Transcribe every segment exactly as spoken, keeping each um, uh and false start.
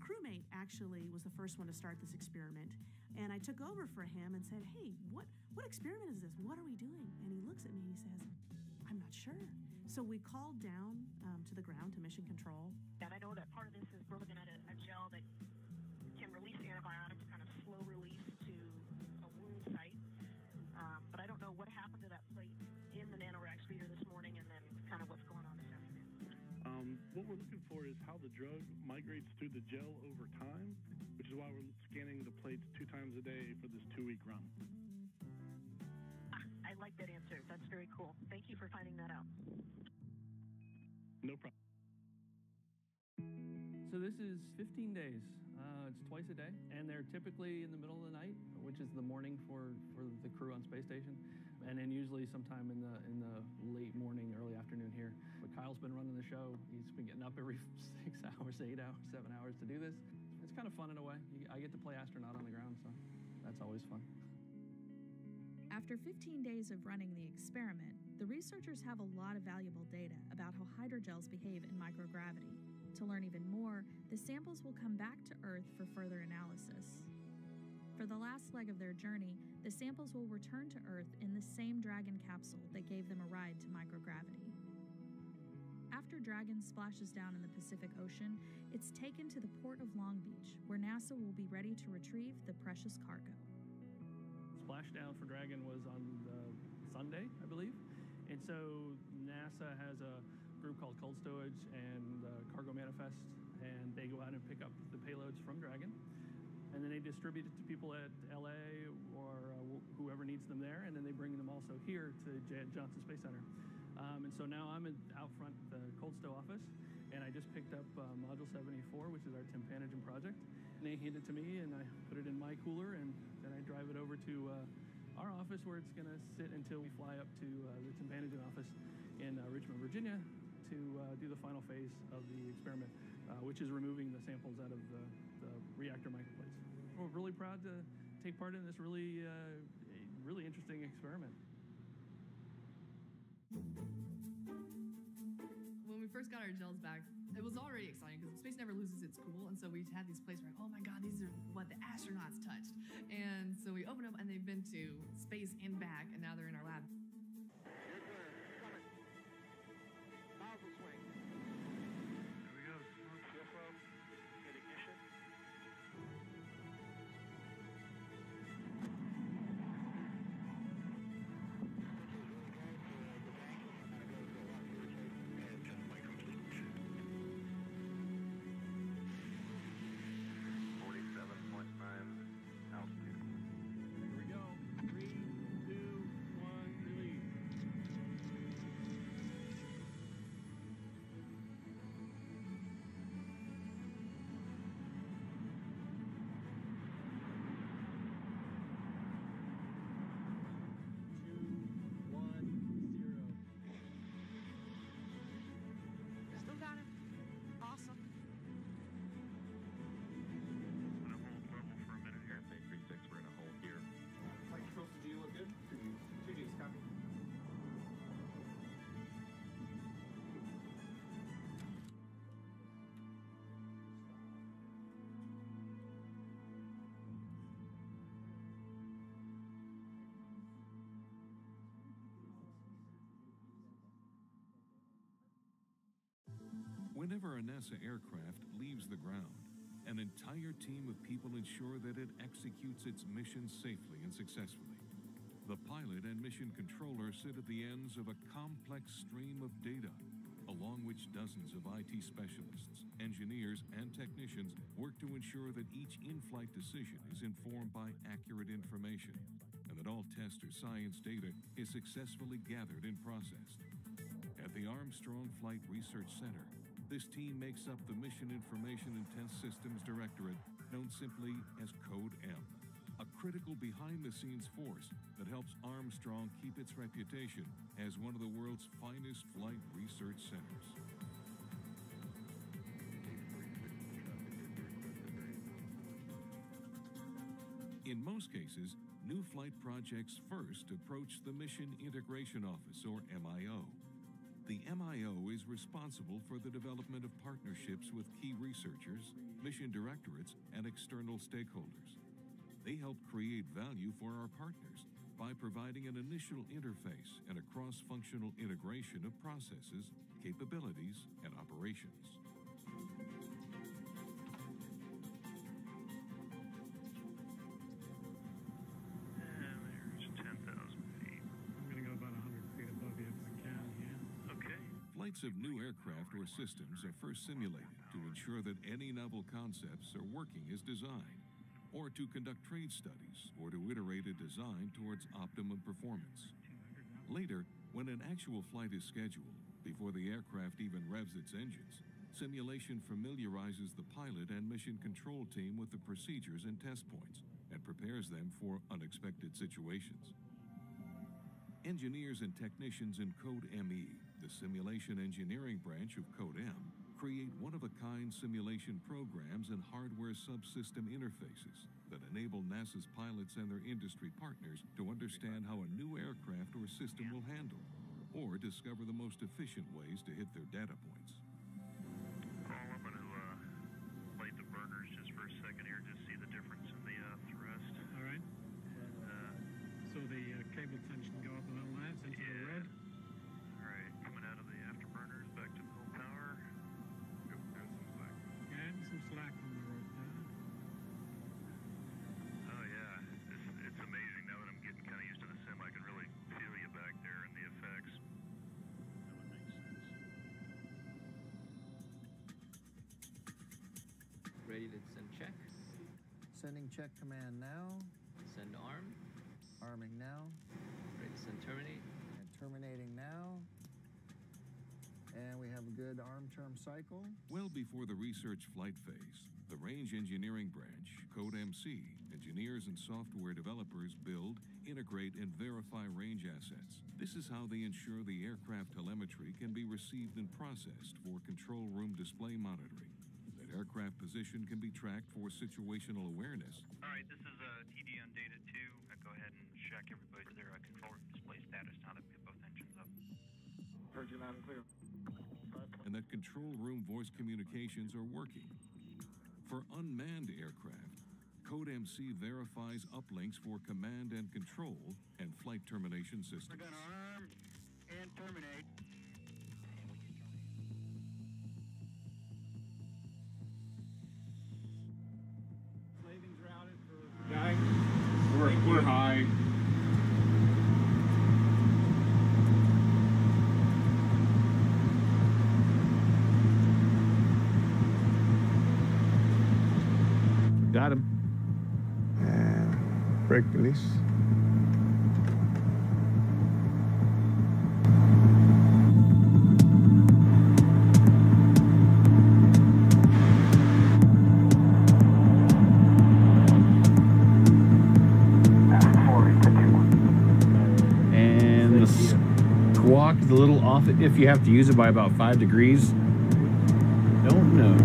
crewmate actually was the first one to start this experiment, and I took over for him and said, hey, what, what experiment is this? What are we doing? And he looks at me and he says, I'm not sure. So we called down um, to the ground to mission control. That I know that part of this is we're looking at a, a gel that can release antibiotics, kind of slow release to a wound site. Um, but I don't know what happened to that plate in the nanorack speeder this morning and then kind of what's going on this afternoon. Um, what we're looking for is how the drug migrates through the gel over time, which is why we're scanning the plates two times a day for this two-week run. Ah, I like that answer. That's very cool. Thank you for finding that out. No problem. So this is fifteen days. Uh, it's twice a day, and they're typically in the middle of the night, which is the morning for, for the crew on space station, and then usually sometime in the in the late morning, early afternoon here. But Kyle's been running the show. He's been getting up every six hours, eight hours, seven hours to do this. It's kind of fun in a way. I get to play astronaut on the ground, so that's always fun. After fifteen days of running the experiment, the researchers have a lot of valuable data about how hydrogels behave in microgravity. To learn even more, the samples will come back to Earth for further analysis. For the last leg of their journey, the samples will return to Earth in the same Dragon capsule that gave them a ride to microgravity. After Dragon splashes down in the Pacific Ocean, it's taken to the port of Long Beach, where NASA will be ready to retrieve the precious cargo. Splashdown for Dragon was on the Sunday, I believe. And so NASA has a group called Cold Stowage and uh, Cargo Manifest, and they go out and pick up the payloads from Dragon, and then they distribute it to people at L A or uh, wh whoever needs them there, and then they bring them also here to J Johnson Space Center. Um, and so now I'm in, out front the Cold Stow office, and I just picked up uh, Module seventy-four, which is our Timpanogen project, and they hand it to me, and I put it in my cooler, and then I drive it over to uh, our office where it's going to sit until we fly up to uh, the Timpanogen office in uh, Richmond, Virginia, to uh, do the final phase of the experiment, uh, which is removing the samples out of the, the reactor microplates. We're really proud to take part in this really, uh, really interesting experiment. When we first got our gels back, it was already exciting because space never loses its cool, and so we had these places where, oh my god, these are what the astronauts touched. And so we opened them, and they've been to space and back, and now they're in our lab. Whenever a NASA aircraft leaves the ground, an entire team of people ensure that it executes its mission safely and successfully. The pilot and mission controller sit at the ends of a complex stream of data, along which dozens of I T specialists, engineers, and technicians work to ensure that each in-flight decision is informed by accurate information, and that all test or science data is successfully gathered and processed. At the Armstrong Flight Research Center, this team makes up the Mission Information and Test Systems Directorate, known simply as Code M, a critical behind-the-scenes force that helps Armstrong keep its reputation as one of the world's finest flight research centers. In most cases, new flight projects first approach the Mission Integration Office, or M I O. The M I O is always responsible for the development of partnerships with key researchers, mission directorates, and external stakeholders. They help create value for our partners by providing an initial interface and a cross-functional integration of processes, capabilities, and operations. Flights of new aircraft or systems are first simulated to ensure that any novel concepts are working as designed, or to conduct trade studies, or to iterate a design towards optimum performance. Later, when an actual flight is scheduled, before the aircraft even revs its engines, simulation familiarizes the pilot and mission control team with the procedures and test points, and prepares them for unexpected situations. Engineers and technicians in Code M E, the simulation engineering branch of Code M, create one-of-a-kind simulation programs and hardware subsystem interfaces that enable NASA's pilots and their industry partners to understand how a new aircraft or system will handle, or discover the most efficient ways to hit their data points. Paul, I'm going to uh, light the burners just for a second here to see the difference in the uh, thrust. All right. Uh, So the uh, cable tension go up a little less into yeah. the red. Alright, coming out of the afterburners, back to full power. Go down some slack. And some slack from the road now. Oh yeah, it's, it's amazing now that I'm getting kind of used to the sim. I can really feel you back there and the effects. That would make sense. Ready to send check. Sending check command now. Send arm. Arming now. Ready to send terminate. And terminating now. And we have a good arm term cycle. Well before the research flight phase, the range engineering branch, Code M C, engineers and software developers build, integrate, and verify range assets. This is how they ensure the aircraft telemetry can be received and processed for control room display monitoring. That aircraft position can be tracked for situational awareness. All right, this is uh, T D on data two. I go ahead and check everybody for their uh, control room display status now that we have both engines up. Heard you loud and clear. And that control room voice communications are working. For unmanned aircraft, Code M C verifies uplinks for command and control and flight termination systems. We're going to arm and terminate. We're, we're high. Got him. Uh, brake release. A little off if you have to use it by about five degrees. Don't know.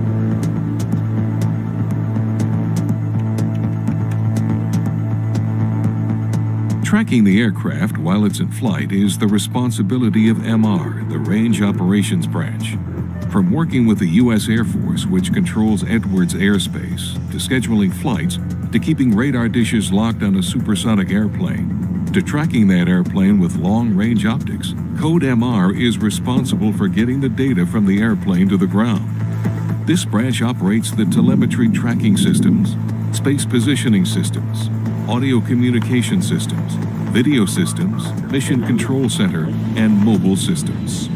Tracking the aircraft while it's in flight is the responsibility of M R, the Range Operations Branch. From working with the U S Air Force, which controls Edwards airspace, to scheduling flights, to keeping radar dishes locked on a supersonic airplane, to tracking that airplane with long-range optics, Code M R is responsible for getting the data from the airplane to the ground. This branch operates the telemetry tracking systems, space positioning systems, audio communication systems, video systems, mission control center, and mobile systems.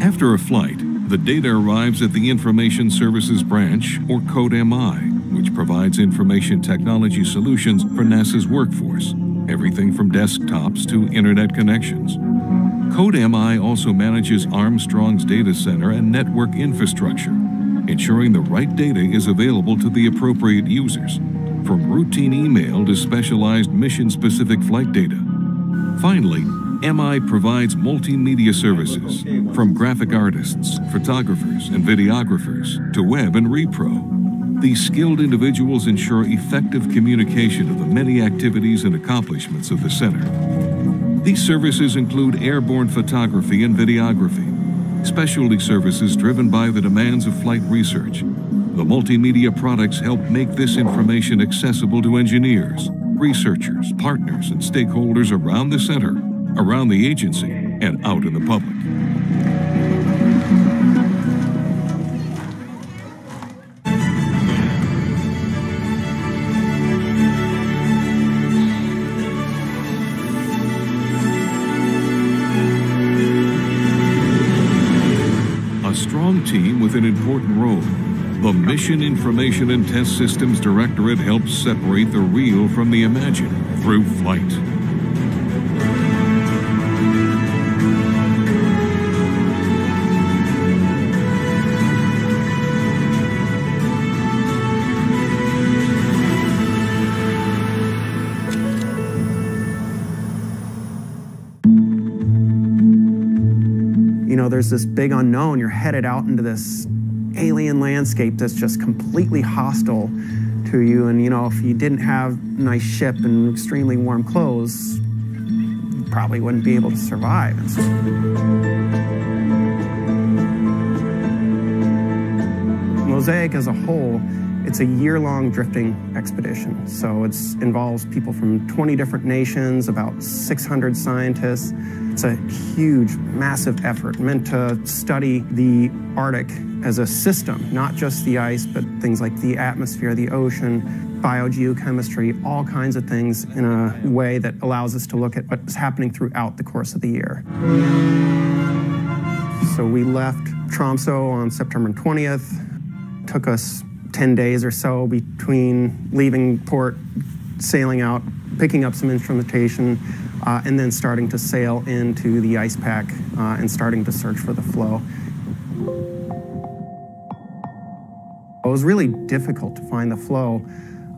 After a flight, the data arrives at the Information Services Branch, or Code M I, which provides information technology solutions for NASA's workforce, everything from desktops to internet connections. Code M I also manages Armstrong's data center and network infrastructure, ensuring the right data is available to the appropriate users, from routine email to specialized mission-specific flight data. Finally, M I provides multimedia services, from graphic artists, photographers, and videographers, to web and repro. These skilled individuals ensure effective communication of the many activities and accomplishments of the center. These services include airborne photography and videography, specialty services driven by the demands of flight research. The multimedia products help make this information accessible to engineers, researchers, partners, and stakeholders around the center, around the agency, and out in the public. A strong team with an important role. The Mission Information and Test Systems Directorate helps separate the real from the imagined through flight. You know, there's this big unknown. You're headed out into this alien landscape that's just completely hostile to you, and you know, if you didn't have a nice ship and extremely warm clothes, you probably wouldn't be able to survive. Mosaic as a whole, it's a year-long drifting expedition, so it involves people from twenty different nations, about six hundred scientists. It's a huge, massive effort meant to study the Arctic as a system, not just the ice, but things like the atmosphere, the ocean, biogeochemistry, all kinds of things in a way that allows us to look at what's happening throughout the course of the year. So we left Tromsø on September twentieth. It took us ten days or so between leaving port, sailing out, picking up some instrumentation, uh, and then starting to sail into the ice pack uh, and starting to search for the floe. It was really difficult to find the floe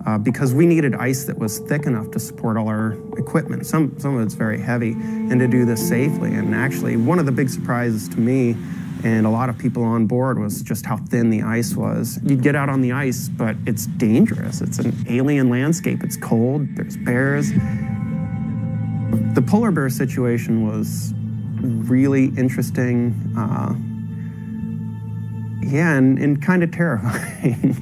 uh, because we needed ice that was thick enough to support all our equipment. Some, some of it's very heavy, and to do this safely. And actually, one of the big surprises to me and a lot of people on board was just how thin the ice was. You'd get out on the ice, but it's dangerous. It's an alien landscape. It's cold. There's bears. The polar bear situation was really interesting. Uh, yeah, and, and kind of terrifying.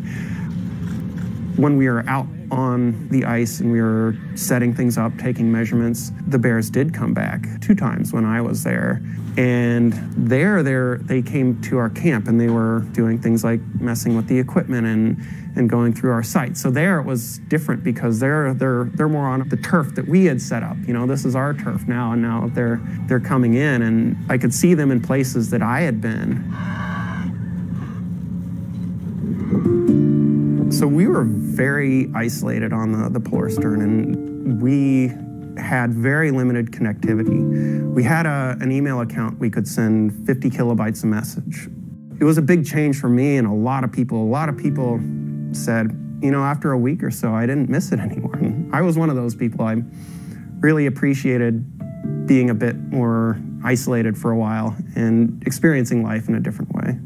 When we were out on the ice and we were setting things up, taking measurements, the bears did come back two times when I was there. And there, there they came to our camp and they were doing things like messing with the equipment and, and going through our site. So there it was different because they're, they're, they're more on the turf that we had set up. You know, this is our turf now, and now they're, they're coming in, and I could see them in places that I had been. So we were very isolated on the, the polar stern, and we had very limited connectivity. We had a, an email account we could send fifty kilobytes a message. It was a big change for me and a lot of people. A lot of people said, you know, after a week or so, I didn't miss it anymore. And I was one of those people. I really appreciated being a bit more isolated for a while and experiencing life in a different way.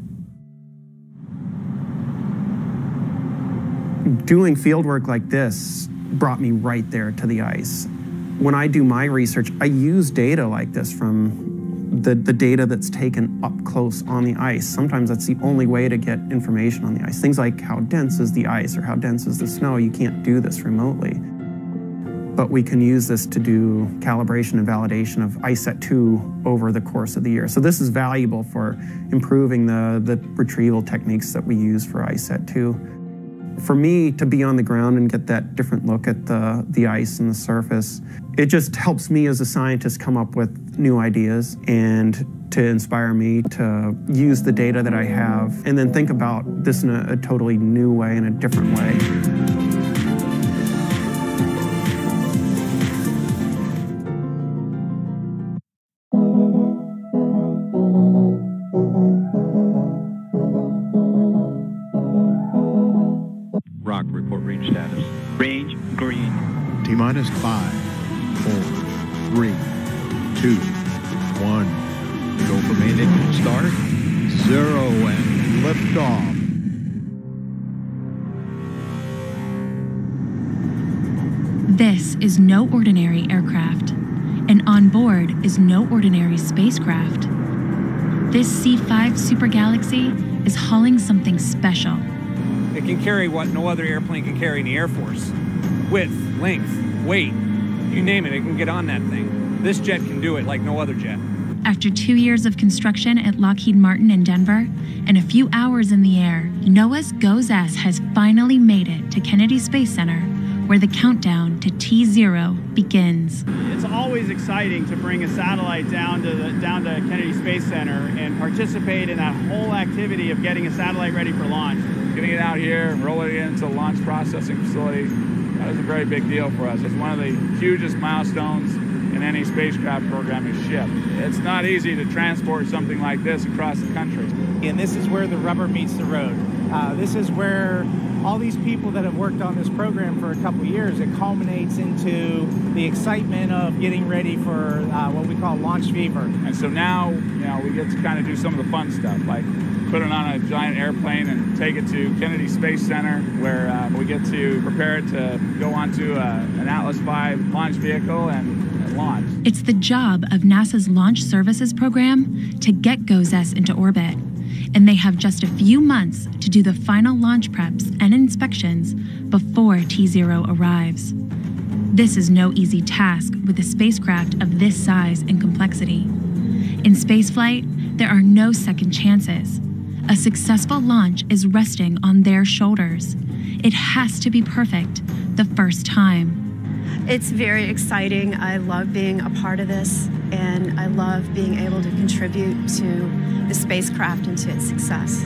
Doing field work like this brought me right there to the ice. When I do my research, I use data like this from the, the data that's taken up close on the ice. Sometimes that's the only way to get information on the ice. Things like how dense is the ice or how dense is the snow. You can't do this remotely. But we can use this to do calibration and validation of ICESat two over the course of the year. So this is valuable for improving the, the retrieval techniques that we use for ICESat two. For me to be on the ground and get that different look at the, the ice and the surface, it just helps me as a scientist come up with new ideas and to inspire me to use the data that I have and then think about this in a, a totally new way, in a different way. Minus five, four, three, two, one. Go for main engine start. Zero and lift off. This is no ordinary aircraft, and on board is no ordinary spacecraft. This C five supergalaxy is hauling something special. It can carry what no other airplane can carry in the Air Force. Width, length, weight, you name it, it can get on that thing. This jet can do it like no other jet. After two years of construction at Lockheed Martin in Denver and a few hours in the air, NOAA's GOES-S has finally made it to Kennedy Space Center, where the countdown to T zero begins. It's always exciting to bring a satellite down to, the, down to Kennedy Space Center and participate in that whole activity of getting a satellite ready for launch. Getting it out here and rolling it into the launch processing facility, that is a very big deal for us. It's one of the hugest milestones in any spacecraft program is shipped. It's not easy to transport something like this across the country. And this is where the rubber meets the road. Uh, this is where all these people that have worked on this program for a couple years, it culminates into the excitement of getting ready for uh, what we call launch fever. And so now, you know, we get to kind of do some of the fun stuff, like put it on a giant airplane and take it to Kennedy Space Center, where uh, we get to prepare it to go onto a, an Atlas V launch vehicle and launch. It's the job of NASA's Launch Services Program to get GOES-S into orbit, and they have just a few months to do the final launch preps and inspections before T zero arrives. This is no easy task with a spacecraft of this size and complexity. In spaceflight, there are no second chances. A successful launch is resting on their shoulders. It has to be perfect the first time. It's very exciting. I love being a part of this, and I love being able to contribute to the spacecraft and to its success.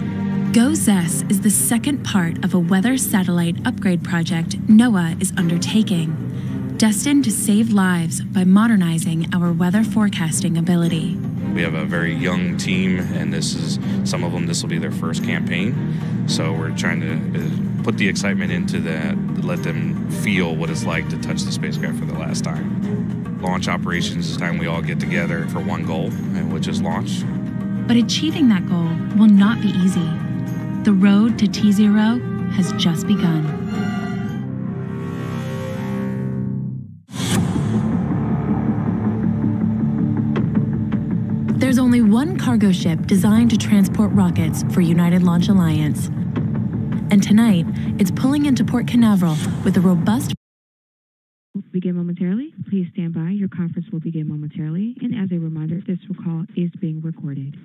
GOES-S is the second part of a weather satellite upgrade project NOAA is undertaking, destined to save lives by modernizing our weather forecasting ability. We have a very young team, and this is some of them, this will be their first campaign. So we're trying to put the excitement into that, let them feel what it's like to touch the spacecraft for the last time. Launch operations is the time we all get together for one goal, which is launch. But achieving that goal will not be easy. The road to T zero has just begun. There's only one cargo ship designed to transport rockets for United Launch Alliance. And tonight, it's pulling into Port Canaveral with a robust... Begin momentarily. Please stand by. Your conference will begin momentarily. And as a reminder, this call is being recorded.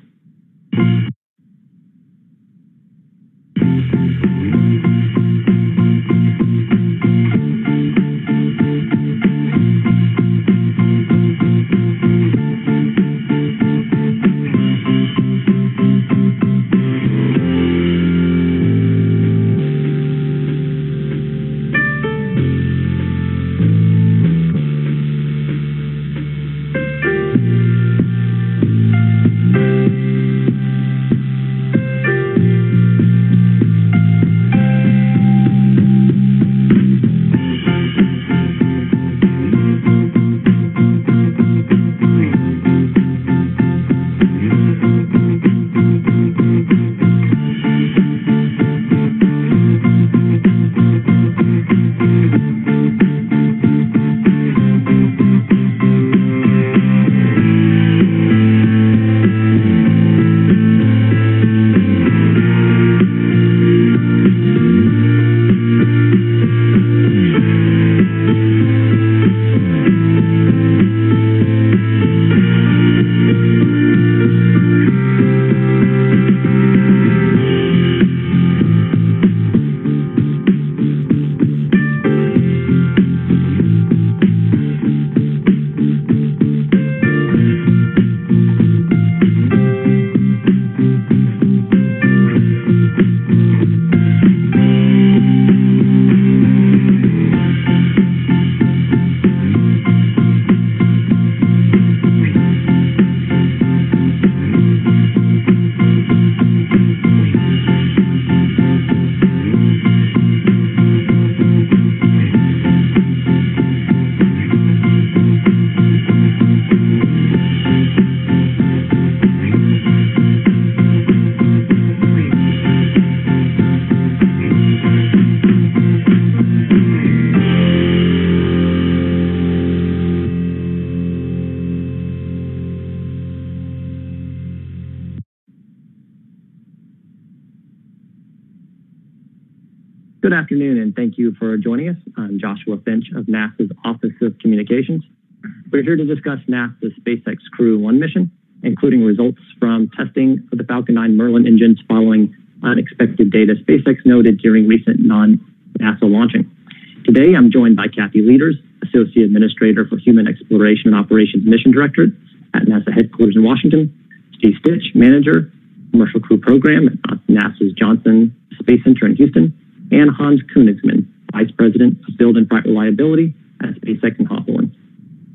afternoon, and thank you for joining us. I'm Joshua Finch of NASA's Office of Communications. We're here to discuss NASA's SpaceX Crew one mission, including results from testing of the Falcon nine Merlin engines following unexpected data SpaceX noted during recent non-NASA launching. Today, I'm joined by Kathy Lueders, Associate Administrator for Human Exploration and Operations Mission Directorate at NASA headquarters in Washington, Steve Stitch, Manager, Commercial Crew Program at NASA's Johnson Space Center in Houston, and Hans Koenigsmann, Vice President of Build and Flight Reliability at SpaceX in Hawthorne.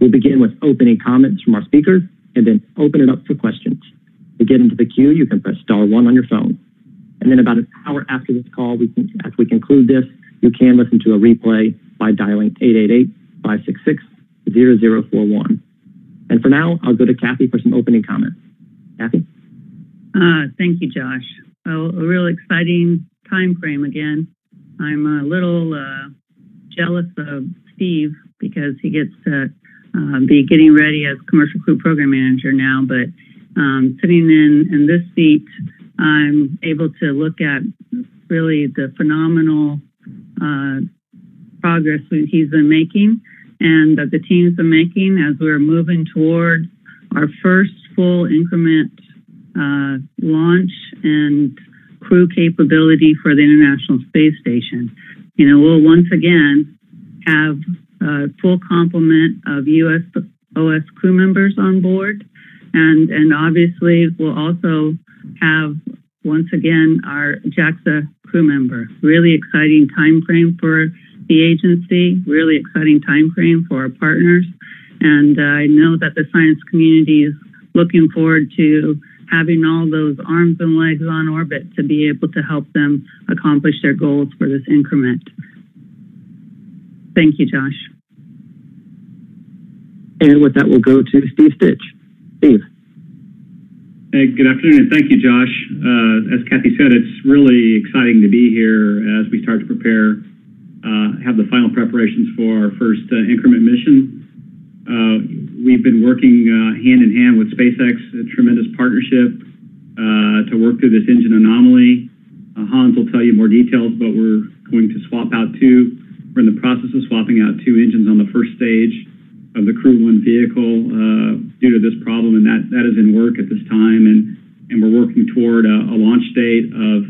We'll begin with opening comments from our speakers and then open it up for questions. To get into the queue, you can press star one on your phone. And then about an hour after this call, we can, as we conclude this, you can listen to a replay by dialing eight eight eight, five six six, zero zero four one. And for now, I'll go to Kathy for some opening comments. Kathy? Uh, thank you, Josh. Oh, a real exciting time frame again. I'm a little uh, jealous of Steve because he gets to uh, be getting ready as Commercial Crew Program Manager now, but um, sitting in, in this seat, I'm able to look at really the phenomenal uh, progress he's been making and that the team's been making as we're moving toward our first full increment uh, launch and crew capability for the International Space Station. You know, we'll once again have a full complement of U S O S crew members on board, and and obviously we'll also have once again our JAXA crew member. Really exciting time frame for the agency, really exciting time frame for our partners, and uh, I know that the science community is looking forward to having all those arms and legs on orbit to be able to help them accomplish their goals for this increment. Thank you, Josh. And with that, we'll go to Steve Stitch. Steve. Hey, good afternoon, and thank you, Josh. Uh, as Kathy said, it's really exciting to be here as we start to prepare, uh, have the final preparations for our first uh, increment mission. Uh, We've been working uh, hand in hand with SpaceX, a tremendous partnership uh, to work through this engine anomaly. Uh, Hans will tell you more details, but we're going to swap out two. We're in the process of swapping out two engines on the first stage of the Crew one vehicle uh, due to this problem, and that, that is in work at this time. And, and we're working toward a, a launch date of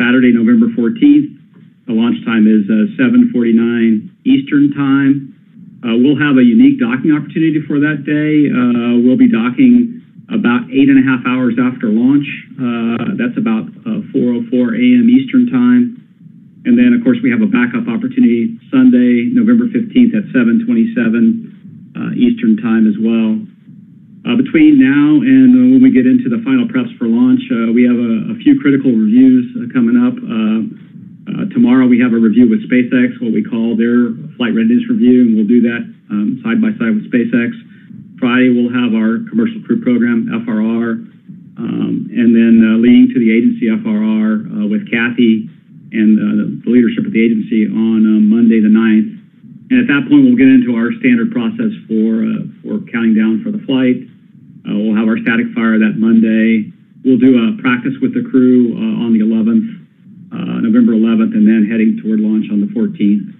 Saturday, November fourteenth. The launch time is uh, seven forty-nine Eastern Time. Uh, we'll have a unique docking opportunity for that day. Uh, we'll be docking about eight and a half hours after launch. Uh, that's about uh, four oh four a m Eastern Time. And then, of course, we have a backup opportunity Sunday, November fifteenth at seven twenty-seven uh, Eastern Time as well. Uh, between now and uh, when we get into the final preps for launch, uh, we have a, a few critical reviews uh, coming up. Uh, Uh, tomorrow we have a review with SpaceX, what we call their flight readiness review, and we'll do that um, side by side with SpaceX. Friday we'll have our Commercial Crew Program, F R R, um, and then uh, leading to the agency F R R uh, with Kathy and uh, the leadership of the agency on uh, Monday the ninth. And at that point we'll get into our standard process for, uh, for counting down for the flight. Uh, we'll have our static fire that Monday. We'll do a practice with the crew uh, on the eleventh. Uh, November eleventh, and then heading toward launch on the fourteenth.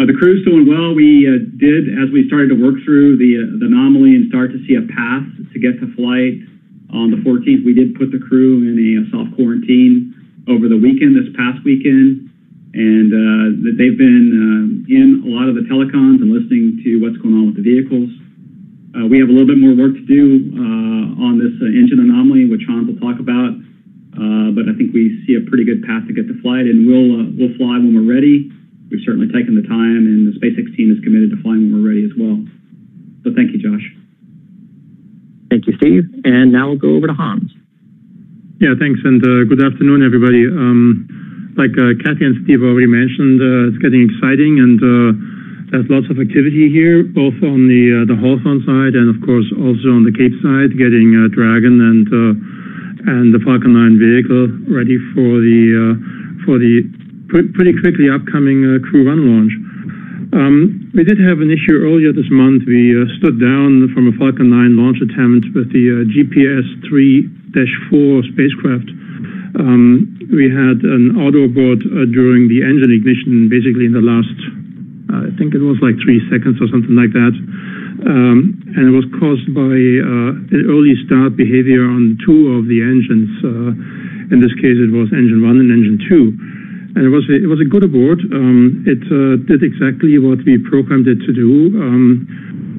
Uh, the crew's doing well. We uh, did, as we started to work through the, uh, the anomaly and start to see a path to get to flight on the fourteenth, we did put the crew in a soft quarantine over the weekend, this past weekend, and uh, that they've been um, in a lot of the telecons and listening to what's going on with the vehicles. Uh, we have a little bit more work to do uh, on this uh, engine anomaly, which Hans will talk about. Uh, but I think we see a pretty good path to get to flight, and we'll uh, we'll fly when we're ready. We've certainly taken the time, and the SpaceX team is committed to flying when we're ready as well. So thank you, Josh. Thank you, Steve. And now we'll go over to Hans. Yeah, thanks, and uh, good afternoon, everybody. Um, like uh, Kathy and Steve already mentioned, uh, it's getting exciting, and uh, there's lots of activity here, both on the uh, the Hawthorne side and, of course, also on the Cape side, getting uh, Dragon and uh, and the Falcon nine vehicle ready for the uh, for the pr pretty quickly upcoming uh, Crew one launch. Um, we did have an issue earlier this month. We uh, stood down from a Falcon nine launch attempt with the uh, G P S three dash four spacecraft Um, we had an auto abort uh, during the engine ignition, basically in the last, uh, I think it was like three seconds or something like that. Um, and it was caused by uh, an early start behavior on two of the engines. Uh, in this case, it was engine one and engine two. And it was a, it was a good abort. Um, it uh, did exactly what we programmed it to do. Um,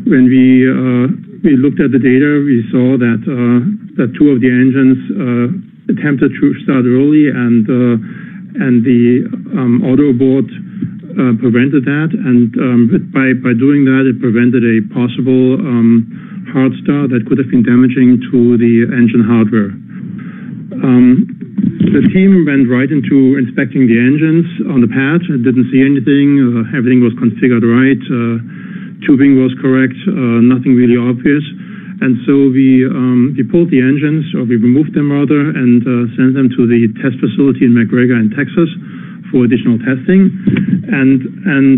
when we uh, we looked at the data, we saw that uh, that two of the engines uh, attempted to start early, and uh, and the um, auto abort uh, prevented that. And um, by by doing that, it prevented a possible um, hard start that could have been damaging to the engine hardware. Um, The team went right into inspecting the engines on the pad. It didn't see anything. Uh, everything was configured right. Uh, tubing was correct. Uh, nothing really obvious. And so we um, we pulled the engines, or we removed them rather, and uh, sent them to the test facility in McGregor in Texas for additional testing. And and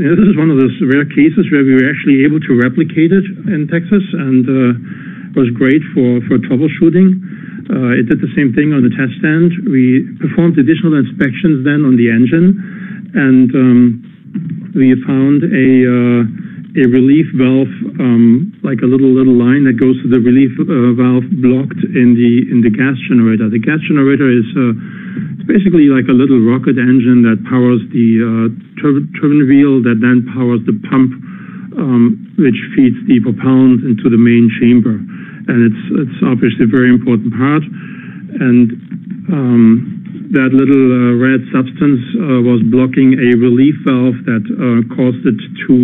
you know, this is one of those rare cases where we were actually able to replicate it in Texas, and uh, it was great for for troubleshooting. Uh, it did the same thing on the test stand. We performed additional inspections then on the engine, and um, we found a uh, a relief valve, um, like a little little line that goes to the relief uh, valve, blocked in the in the gas generator. The gas generator is uh, it's basically like a little rocket engine that powers the uh, tur turbine wheel that then powers the pump, um, which feeds the propellant into the main chamber. And it's it's obviously a very important part. And um, that little uh, red substance uh, was blocking a relief valve that uh, caused it to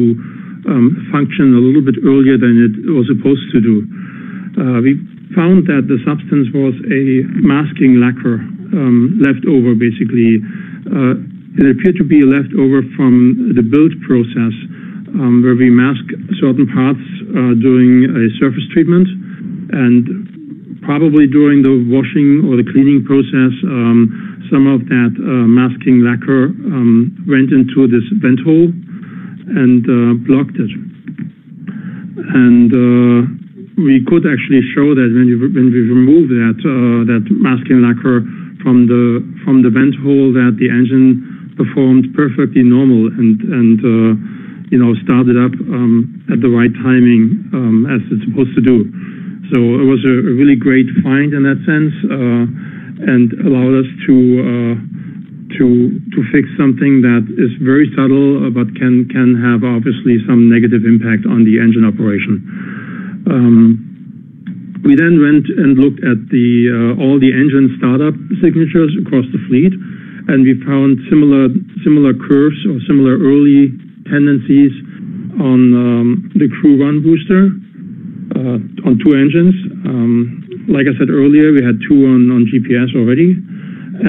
um, function a little bit earlier than it was supposed to do. Uh, we found that the substance was a masking lacquer, um, leftover basically. Uh, it appeared to be a leftover from the build process, um, where we mask certain parts uh, during a surface treatment. And probably during the washing or the cleaning process, um, some of that uh, masking lacquer um, went into this vent hole and uh, blocked it. And uh, we could actually show that when we when we remove that uh, that masking lacquer from the from the vent hole, that the engine performed perfectly normal and and uh, you know, started up um, at the right timing um, as it's supposed to do. So it was a really great find in that sense, uh, and allowed us to uh, to to fix something that is very subtle, but can can have obviously some negative impact on the engine operation. Um, we then went and looked at the uh, all the engine startup signatures across the fleet, and we found similar similar curves or similar early tendencies on um, the Crew one booster. Uh, on two engines. Um, like I said earlier, we had two on, on G P S already,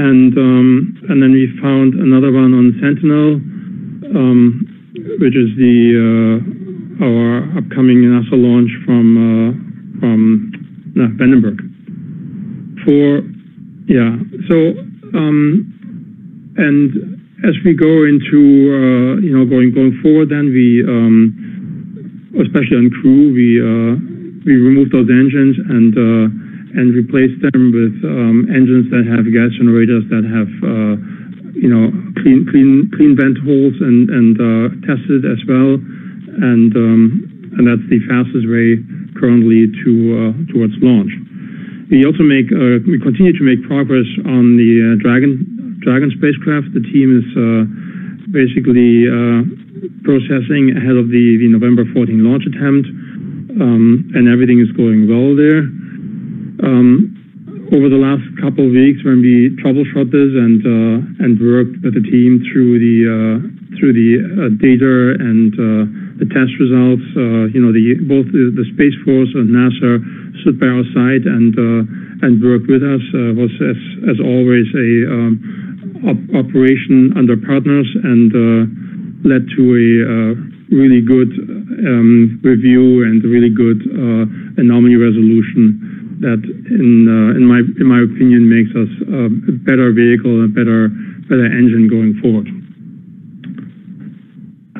and um, and then we found another one on Sentinel, um, which is the uh, our upcoming NASA launch from uh, from no, Vandenberg. For yeah, so um, and as we go into uh, you know going going forward, then we um, especially on crew we. Uh, We removed those engines and uh, and replaced them with um, engines that have gas generators that have uh, you know clean clean clean vent holes and and uh, tested as well, and um, and that's the fastest way currently to uh, towards launch. We also make uh, we continue to make progress on the uh, Dragon Dragon spacecraft. The team is uh, basically uh, processing ahead of the, the November fourteenth launch attempt. Um, and everything is going well there. Um, over the last couple of weeks, when we troubleshot this and uh, and worked with the team through the uh, through the uh, data and uh, the test results, uh, you know, the both the, the Space Force and NASA stood by our side and uh, and worked with us. Uh, was as as always a um, op operation under partners and uh, led to a uh, really good. Um, review and really good uh, anomaly resolution that, in uh, in my in my opinion, makes us uh, a better vehicle, a better better engine going forward.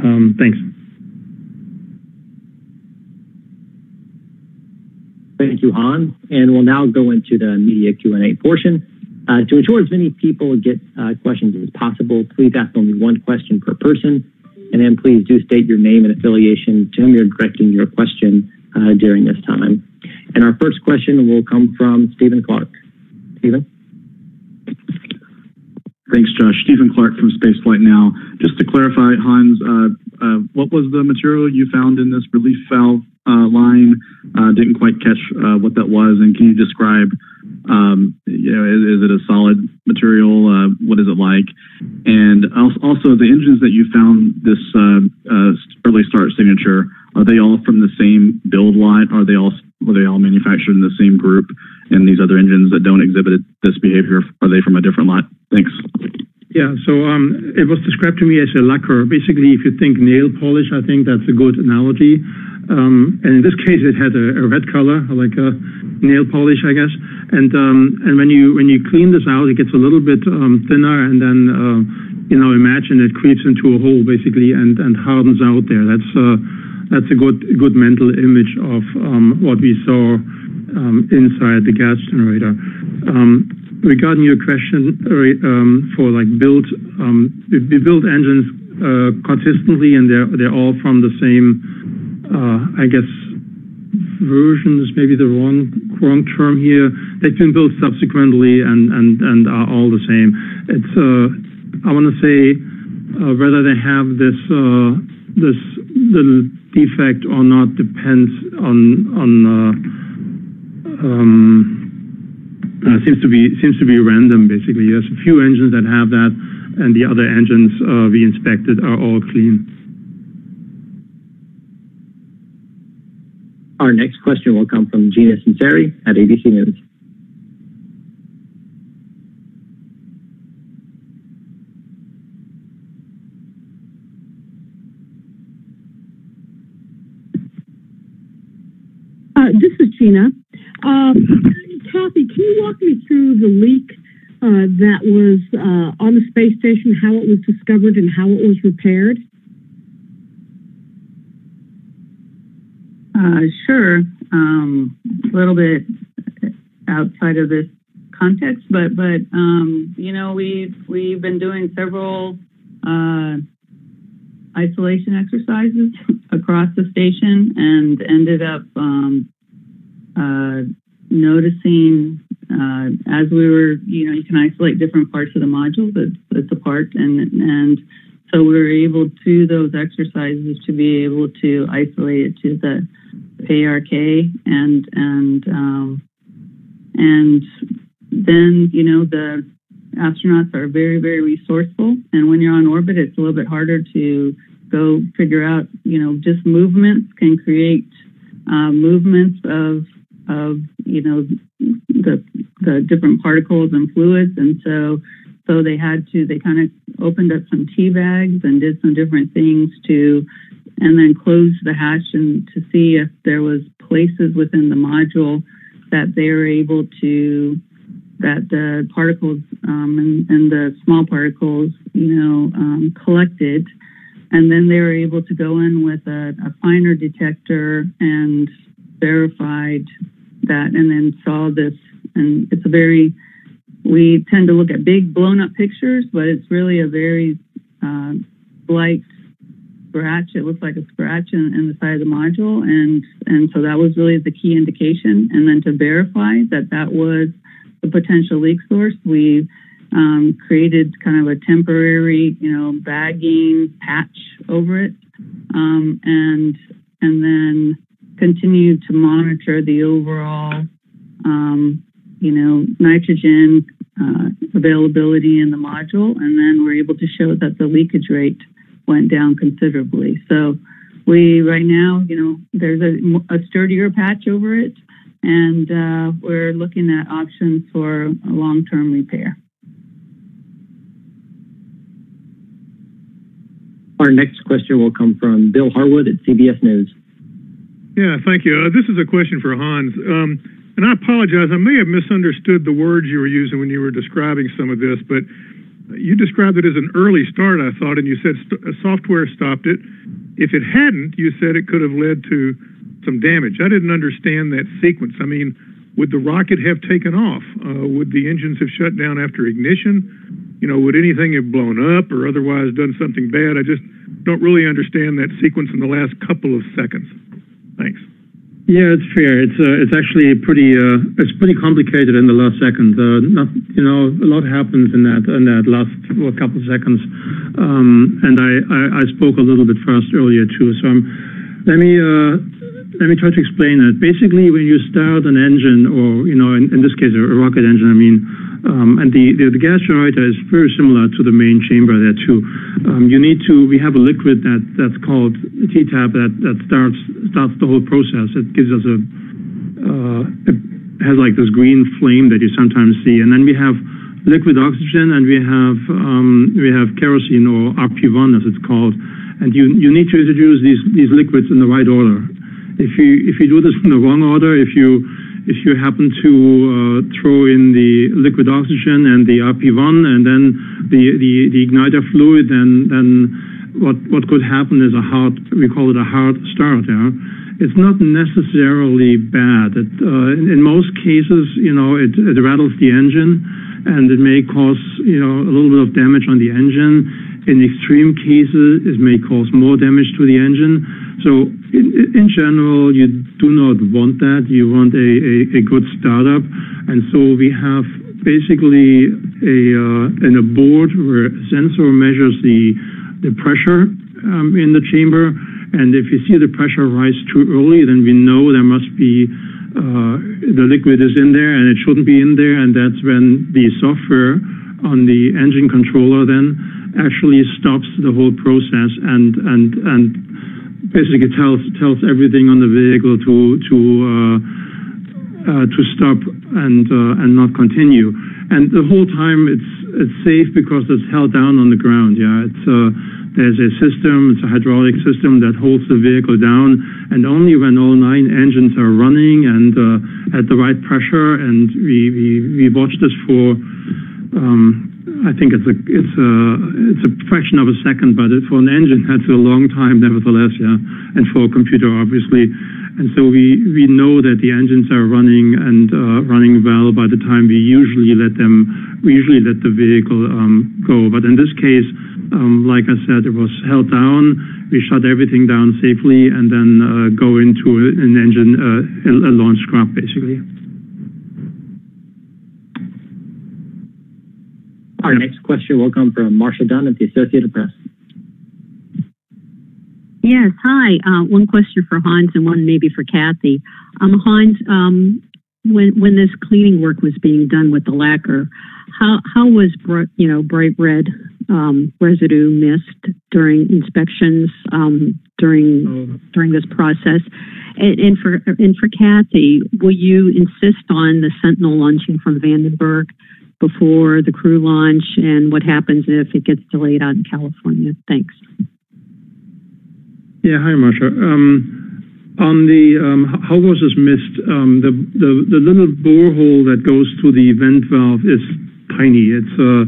Um, thanks. Thank you, Hans. And we'll now go into the media Q and A portion. Uh, to ensure as many people get uh, questions as possible, please ask only one question per person, and then please do state your name and affiliation to whom you're directing your question uh, during this time. And our first question will come from Stephen Clark. Stephen? Thanks, Josh. Stephen Clark from Spaceflight Now. Just to clarify, Hans, uh, uh, what was the material you found in this relief valve uh, line? Uh, didn't quite catch uh, what that was, and can you describe, um, you know, is, is it a solid material? Uh, what is it like? And also, the engines that you found this uh, uh, early start signature, are they all from the same build lot? Are they all were they all manufactured in the same group? And these other engines that don't exhibit this behavior, are they from a different lot? Thanks. Yeah, so um, it was described to me as a lacquer. Basically, if you think nail polish, I think that's a good analogy. Um, and in this case, it had a, a red color, like a nail polish, I guess. And um, and when you when you clean this out, it gets a little bit um, thinner, and then uh, you know, imagine it creeps into a hole basically and and hardens out there. That's uh, that's a good good mental image of um, what we saw um, inside the gas generator. Um, Regarding your question um, for like build, um, we build engines uh, consistently, and they're they're all from the same, uh, I guess, version is maybe the wrong wrong term here. They've been built subsequently and and and are all the same. It's uh, I want to say uh, whether they have this uh, this little defect or not depends on on. Uh, um, Uh, seems to be seems to be random basically. There's a few engines that have that, and the other engines uh, we inspected are all clean. Our next question will come from Gina Sinceri at A B C News. Uh, this is Gina. Um, Kathy, can you walk me through the leak uh, that was uh, on the space station, how it was discovered and how it was repaired? Uh, sure. Um, a little bit outside of this context, but, but um, you know, we've, we've been doing several uh, isolation exercises across the station and ended up um, uh, noticing uh, as we were, you know, you can isolate different parts of the module, but it's a part. And and so we were able to those exercises to be able to isolate it to the P R K. And, and, um, and then, you know, the astronauts are very, very resourceful. And when you're on orbit, it's a little bit harder to go figure out, you know, just movements can create uh, movements of, of you know the the different particles and fluids, and so so they had to they kind of opened up some tea bags and did some different things to, and then closed the hatch and to see if there was places within the module that they were able to that the particles um, and, and the small particles you know um, collected, and then they were able to go in with a, a finer detector and verified that, and then saw this. And it's a very, we tend to look at big blown up pictures, but it's really a very uh, slight scratch. It looks like a scratch in, in the side of the module. And, and so that was really the key indication. And then to verify that that was the potential leak source, we um, created kind of a temporary, you know, bagging patch over it. Um, and, and then continue to monitor the overall, um, you know, nitrogen uh, availability in the module, and then we're able to show that the leakage rate went down considerably. So we, right now, you know, there's a, a sturdier patch over it, and uh, we're looking at options for a long-term repair. Our next question will come from Bill Harwood at C B S News. Yeah, thank you. Uh, this is a question for Hans. Um, and I apologize, I may have misunderstood the words you were using when you were describing some of this, but you described it as an early start, I thought, and you said st software stopped it. If it hadn't, you said it could have led to some damage. I didn't understand that sequence. I mean, Would the rocket have taken off? Uh, would the engines have shut down after ignition? You know, would anything have blown up or otherwise done something bad? I just don't really understand that sequence in the last couple of seconds. Thanks. Yeah, it's fair. It's uh, it's actually pretty uh, it's pretty complicated in the last second. Uh, not, you know, a lot happens in that in that last well, couple of seconds. Um, and I, I, I spoke a little bit fast earlier too. So I'm, let me uh, let me try to explain it. Basically, when you start an engine, or you know, in, in this case, a rocket engine, I mean. Um, and the, the, the gas generator is very similar to the main chamber there too. Um, you need to, we have a liquid that, that's called T TAP that, that starts starts the whole process. It gives us a, uh, it has like this green flame that you sometimes see. And then we have liquid oxygen and we have um, we have kerosene, or R P one as it's called. And you, you need to introduce these, these liquids in the right order. If you, if you do this in the wrong order, if you If you happen to uh, throw in the liquid oxygen and the R P one and then the, the, the igniter fluid, then, then what, what could happen is a hard, we call it a hard start. Yeah? It's not necessarily bad. It, uh, in, in most cases, you know, it, it rattles the engine and it may cause, you know, a little bit of damage on the engine. In extreme cases, it may cause more damage to the engine. So in, in general, you do not want that. You want a, a, a good startup. And so we have basically a, uh, an abort where a sensor measures the, the pressure um, in the chamber. And if you see the pressure rise too early, then we know there must be uh, the liquid is in there and it shouldn't be in there. And that's when the software on the engine controller then actually stops the whole process and and and basically tells tells everything on the vehicle to to uh, uh, to stop and uh, and not continue. And the whole time it's it's safe because it's held down on the ground. Yeah, it's uh, there's a system, it's a hydraulic system that holds the vehicle down. And only when all nine engines are running and uh, at the right pressure, and we we, we watch this for. Um, I think it's a it's a it's a fraction of a second, but it, for an engine that's a long time, nevertheless, yeah, and for a computer, obviously. And so we we know that the engines are running and uh, running well by the time we usually let them we usually let the vehicle um, go. But in this case, um, like I said, it was held down. We shut everything down safely, and then uh, go into an engine uh, a launch scrap, basically. Our next question will come from Marsha Dunn at the Associated Press. Yes, hi. Uh, one question for Hans and one maybe for Kathy. Um, Hans, um, when when this cleaning work was being done with the lacquer, how how was you know bright red um, residue missed during inspections um, during oh. during this process? And, and for and for Kathy, will you insist on the Sentinel launching from Vandenberg before the crew launch, and what happens if it gets delayed out in California? Thanks. Yeah, hi, Marsha. Um, on the um, how was this missed? Um, the, the the little borehole that goes to the vent valve is tiny. It's uh,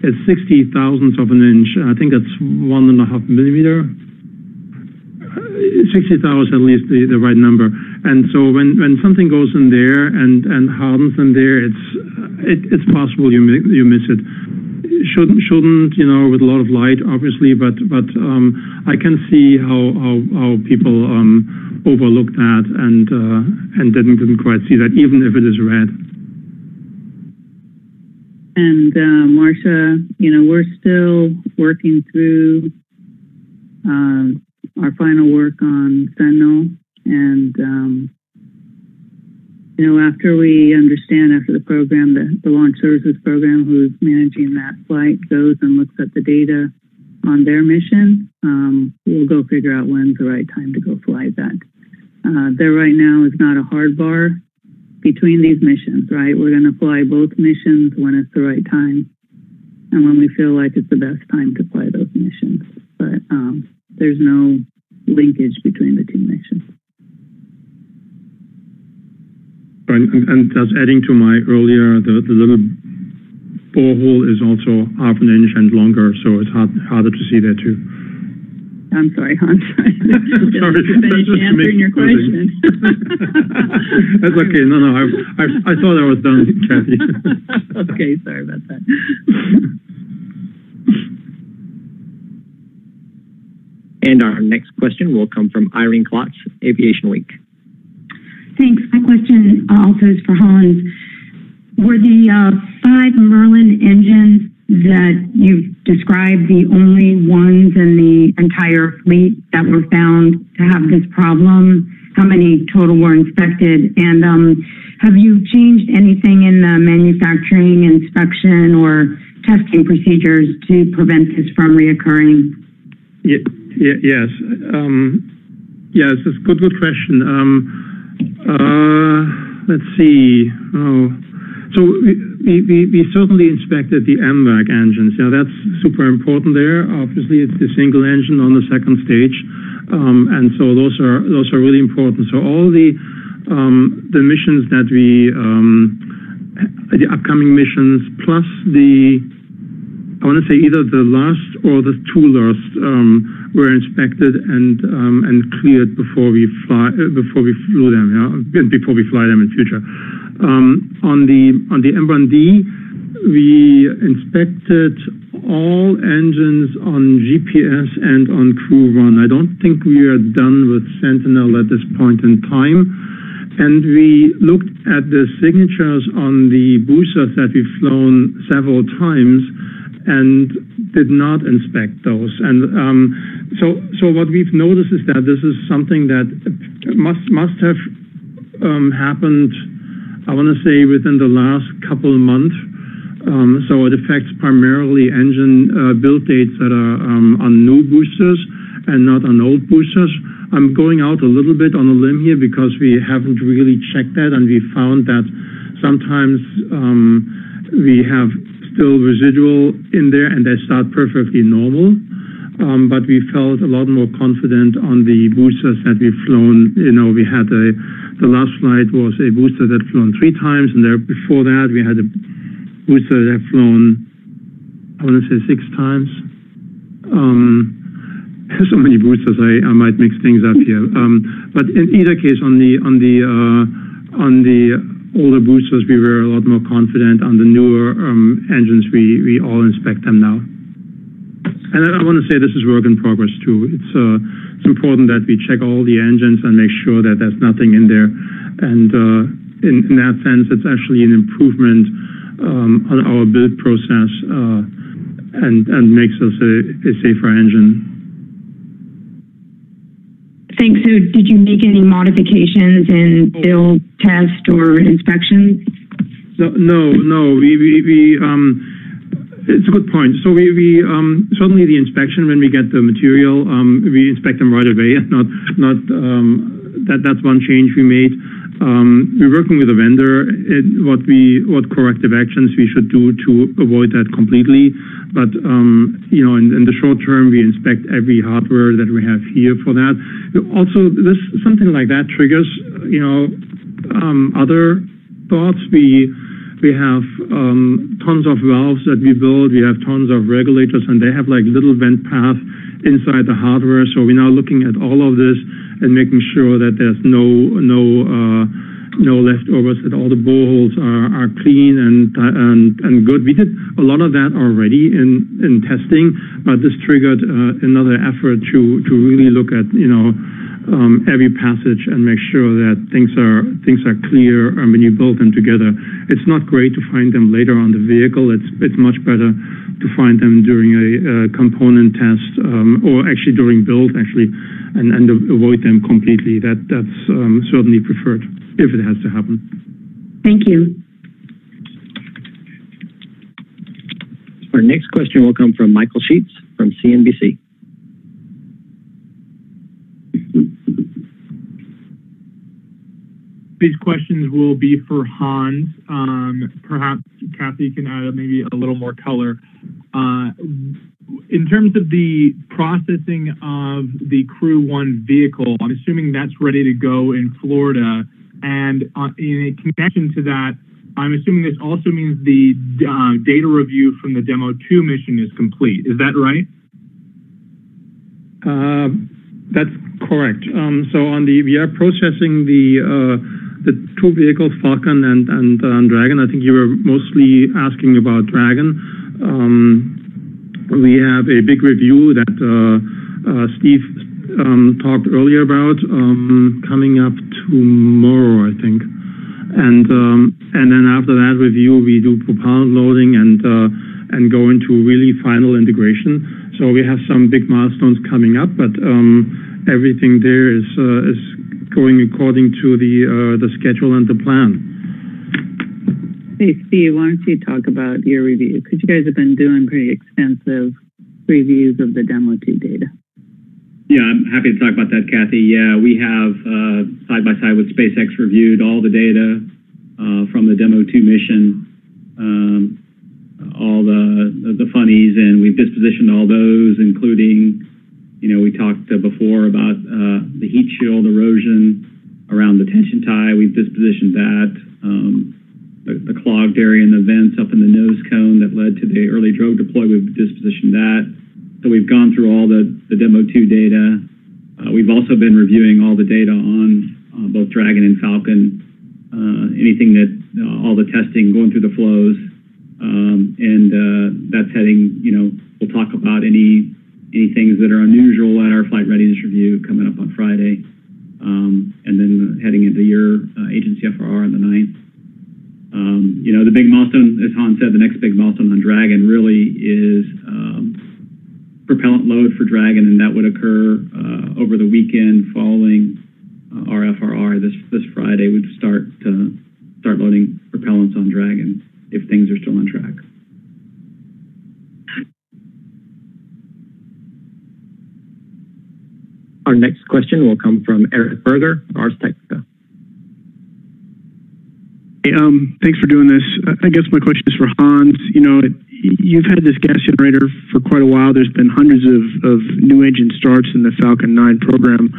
it's sixty thousandths of an inch. I think that's one and a half millimeter. sixty thousand at least the, the right number. And so when, when something goes in there and, and hardens in there, it's it, it's possible you mi you miss it. Shouldn't shouldn't you know with a lot of light, obviously, but but um, I can see how how, how people um, overlooked that and uh, and didn't didn't quite see that, even if it is red. And uh, Marsha, you know, we're still working through. Um, our final work on Sentinel, and um, you know, after we understand, after the program, the, the launch services program, who's managing that flight, goes and looks at the data on their mission, um, we'll go figure out when's the right time to go fly that. Uh, there right now is not a hard bar between these missions, right? We're going to fly both missions when it's the right time, and when we feel like it's the best time to fly those missions. But um, there's no linkage between the two missions. And, and just adding to my earlier, the, the little borehole is also half an inch and longer, so it's hard, harder to see there too. I'm sorry, Hans. Just sorry, finish answering your question. That's okay. No, no, I, I, I thought I was done, Kathy. Okay, sorry about that. And our next question will come from Irene Klotz, Aviation Week. Thanks. My question also is for Hans. Were the uh, five Merlin engines that you've described the only ones in the entire fleet that were found to have this problem? How many total were inspected? And um, have you changed anything in the manufacturing, inspection, or testing procedures to prevent this from reoccurring? Yeah, yeah, yes. Um, yes, it's a good, good question. Um, uh, let's see. Oh. So we, we, we certainly inspected the M VAC engines. Yeah, that's super important there. Obviously, it's the single engine on the second stage, um, and so those are those are really important. So all the um, the missions that we um, the upcoming missions plus the I want to say either the last or the two last um, were inspected and um, and cleared before we fly before we flew them. Yeah, and before we fly them in future. Um, on the on the M one D, we inspected all engines on G P S and on Crew one. I don't think we are done with Sentinel at this point in time. And we looked at the signatures on the boosters that we've flown several times and did not inspect those. And um, so so what we've noticed is that this is something that must, must have um, happened I want to say within the last couple of months. Um, so it affects primarily engine uh, build dates that are um, on new boosters and not on old boosters. I'm going out a little bit on a limb here because we haven't really checked that, and we found that sometimes um, we have still residual in there and they start perfectly normal. Um, but we felt a lot more confident on the boosters that we've flown. You know, we had a the last flight was a booster that flown three times, and there before that we had a booster that flown, I want to say six times. Um, so many boosters, I, I might mix things up here. Um, but in either case, on the on the uh, on the older boosters, we were a lot more confident. On the newer um, engines, we we all inspect them now. And I want to say this is work in progress too. It's uh, it's important that we check all the engines and make sure that there's nothing in there. And uh, in, in that sense, it's actually an improvement um, on our build process uh, and and makes us a, a safer engine. Thanks. So, did you make any modifications in build, test, or inspections? No, no, no. We we we. Um, It's a good point. So we, we um, certainly the inspection when we get the material, um, we inspect them right away. Not not um, that that's one change we made. Um, we're working with a vendor. It, what we what corrective actions we should do to avoid that completely. But um, you know, in, in the short term, we inspect every hardware that we have here for that. Also, this something like that triggers you know um, other thoughts. We. We have um, tons of valves that we build. We have tons of regulators, and they have like little vent paths inside the hardware. So we're now looking at all of this and making sure that there's no no uh, no leftovers. That all the boreholes are, are clean and and and good. We did a lot of that already in in testing, but this triggered uh, another effort to to really look at you know um, every passage and make sure that things are things are clear and when you build them together. It's not great to find them later on the vehicle. It's it's much better to find them during a, a component test um, or actually during build actually, and and avoid them completely. That that's um, certainly preferred if it has to happen. Thank you. Our next question will come from Michael Sheets from C N B C. These questions will be for Hans. Um, perhaps Kathy can add maybe a little more color. Uh, in terms of the processing of the Crew one vehicle, I'm assuming that's ready to go in Florida. And uh, in connection to that, I'm assuming this also means the uh, data review from the Demo two mission is complete. Is that right? Uh, that's correct. Um, so on the we are processing the uh, the two vehicles, Falcon and and uh, Dragon. I think you were mostly asking about Dragon. Um, we have a big review that uh, uh, Steve um, talked earlier about um, coming up tomorrow, I think. And um, and then after that review, we do propellant loading and uh, and go into really final integration. So we have some big milestones coming up, but um, everything there is uh, is going according to the uh, the schedule and the plan. Hey Steve, why don't you talk about your review? Because you guys have been doing pretty extensive reviews of the Demo two data. Yeah, I'm happy to talk about that, Kathy. Yeah, we have, uh, side by side with SpaceX, reviewed all the data uh, from the Demo two mission, um, all the, the the funnies, and we've dispositioned all those, including, you know, we talked uh, before about uh, the heat shield erosion around the tension tie. We've dispositioned that, um, the, the clogged area in the vents up in the nose cone that led to the early drogue deploy. We've dispositioned that. So we've gone through all the, the Demo two data. Uh, we've also been reviewing all the data on uh, both Dragon and Falcon, uh, anything that, uh, all the testing, going through the flows, um, and uh, that's heading, you know, we'll talk about any any things that are unusual at our flight readiness review coming up on Friday, um, and then heading into your uh, agency F R R on the ninth. Um, you know, the big milestone, as Hans said, the next big milestone on Dragon really is um, propellant load for Dragon, and that would occur uh, over the weekend following uh, our F R R. This this Friday, we'd start uh, start loading propellants on Dragon if things are still on track. Our next question will come from Eric Berger, Ars Technica. Hey, um, thanks for doing this. I guess my question is for Hans. You know, it, you've had this gas generator for quite a while. There's been hundreds of, of new engine starts in the Falcon nine program.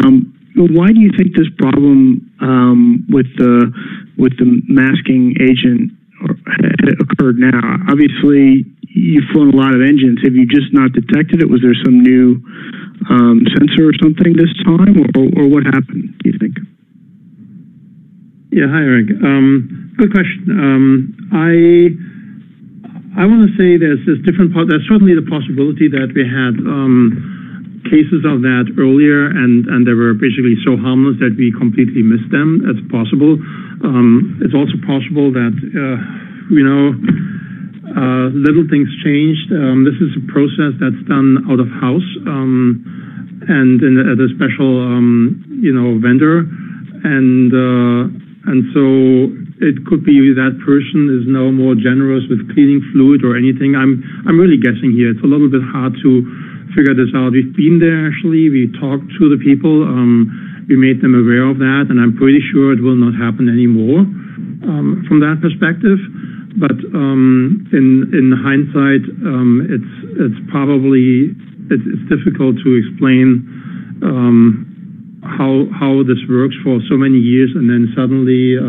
Um, why do you think this problem um, with the with the masking agent occurred now? Obviously, you've flown a lot of engines. Have you just not detected it? Was there some new um, sensor or something this time, or, or what happened, do you think? Yeah, hi, Eric. Um, good question. Um, I I want to say there's this different part. There's certainly the possibility that we had um, cases of that earlier, and and they were basically so harmless that we completely missed them. That's possible. Um, it's also possible that uh, you know uh, little things changed. Um, this is a process that's done out of house um, and in, at a special um, you know vendor, and. Uh, And so it could be that person is now more generous with cleaning fluid or anything. I'm I'm really guessing here. It's a little bit hard to figure this out. We've been there actually. We talked to the people. Um, we made them aware of that, and I'm pretty sure it will not happen anymore um, from that perspective. But um, in in hindsight, um, it's it's probably it's, it's difficult to explain. Um, How, how this works for so many years, and then suddenly uh,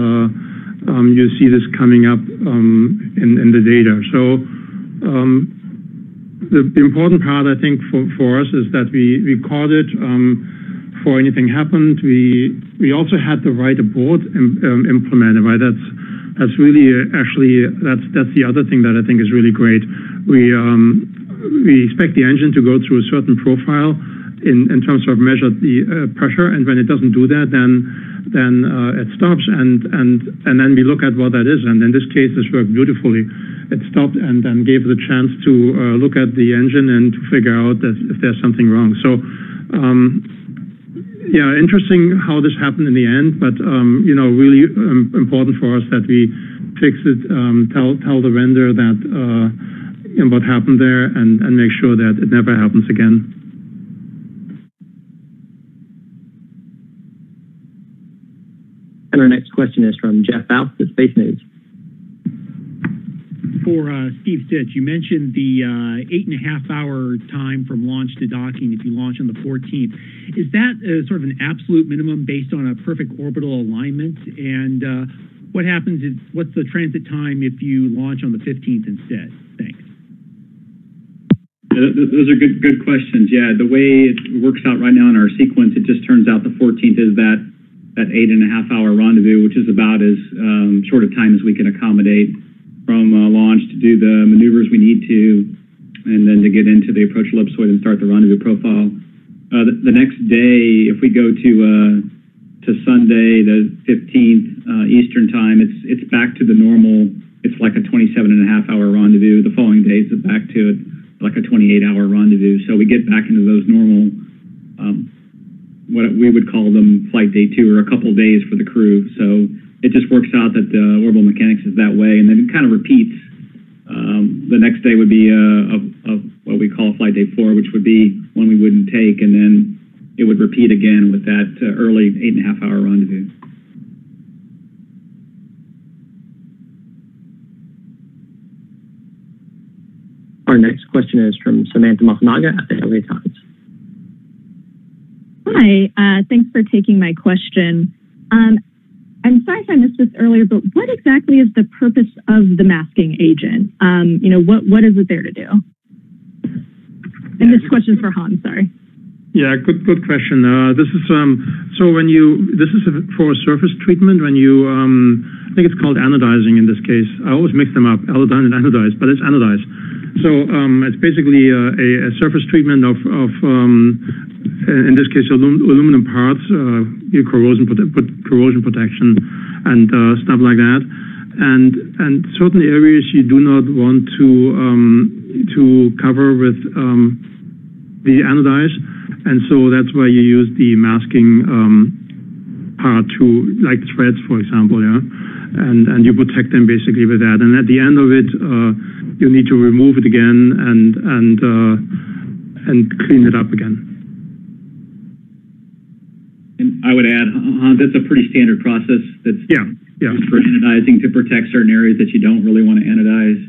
um, you see this coming up um, in, in the data. So um, the important part, I think, for, for us is that we, we caught it um, before anything happened. We we also had the right abort im, um, implemented. Right, that's that's really uh, actually that's that's the other thing that I think is really great. We um, we expect the engine to go through a certain profile. In, in terms of measured the uh, pressure, and when it doesn't do that, then then uh, it stops, and and and then we look at what that is. And in this case, this worked beautifully. It stopped and then gave the chance to uh, look at the engine and to figure out that if there's something wrong. So, um, yeah, interesting how this happened in the end, but um, you know, really um, important for us that we fix it. Um, tell tell the vendor that uh, you know, what happened there, and and make sure that it never happens again. And our next question is from Jeff Faust at Space News. For uh, Steve Stitch, you mentioned the uh, eight and a half hour time from launch to docking if you launch on the fourteenth. Is that uh, sort of an absolute minimum based on a perfect orbital alignment? And uh, what happens is, what's the transit time if you launch on the fifteenth instead? Thanks. Those are good good questions. Yeah, the way it works out right now in our sequence, it just turns out the fourteenth is that that eight and a half hour rendezvous, which is about as um, short a time as we can accommodate from uh, launch to do the maneuvers we need to, and then to get into the approach ellipsoid and start the rendezvous profile. Uh, the, the next day, if we go to uh, to Sunday the fifteenth uh, Eastern time, it's it's back to the normal. It's like a twenty-seven and a half hour rendezvous. The following days, it's back to it. Like a twenty-eight hour rendezvous. So we get back into those normal, um, what we would call them flight day two, or a couple days for the crew. So it just works out that the orbital mechanics is that way. And then it kind of repeats. Um, the next day would be a, a, a, what we call flight day four, which would be one we wouldn't take. And then it would repeat again with that uh, early eight and a half hour rendezvous. Our next question is from Samantha Mahanaga at the L A Times. Hi, uh, thanks for taking my question. Um, I'm sorry if I missed this earlier, but what exactly is the purpose of the masking agent? Um, you know, what what is it there to do? And yeah, this question is for Hans. Sorry. Yeah, good good question. Uh, this is um, so when you this is for surface treatment when you um, I think it's called anodizing in this case. I always mix them up, allodyne and anodize, but it's anodize. So um, it's basically uh, a, a surface treatment of, of um, in this case, alum aluminum parts, uh, corrosion, prote corrosion protection, and uh, stuff like that. And and certain areas you do not want to um, to cover with um, the anodize, and so that's why you use the masking um, part to, like threads, for example, yeah, and and you protect them basically with that. And at the end of it. Uh, You need to remove it again and and uh, and clean it up again. And I would add, uh, that's a pretty standard process. That's yeah, yeah. Used for anodizing to protect certain areas that you don't really want to anodize.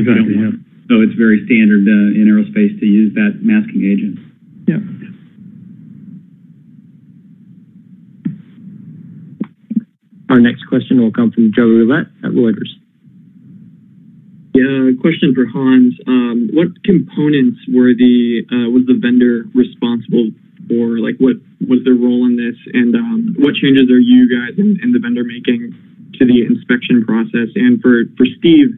Exactly. Yeah. So it's very standard uh, in aerospace to use that masking agent. Yeah. Our next question will come from Joe Roulette at Reuters. Yeah, question for Hans. Um, what components were the uh, was the vendor responsible for? Like, what was their role in this, and um, what changes are you guys and, and the vendor making to the inspection process? And for for Steve,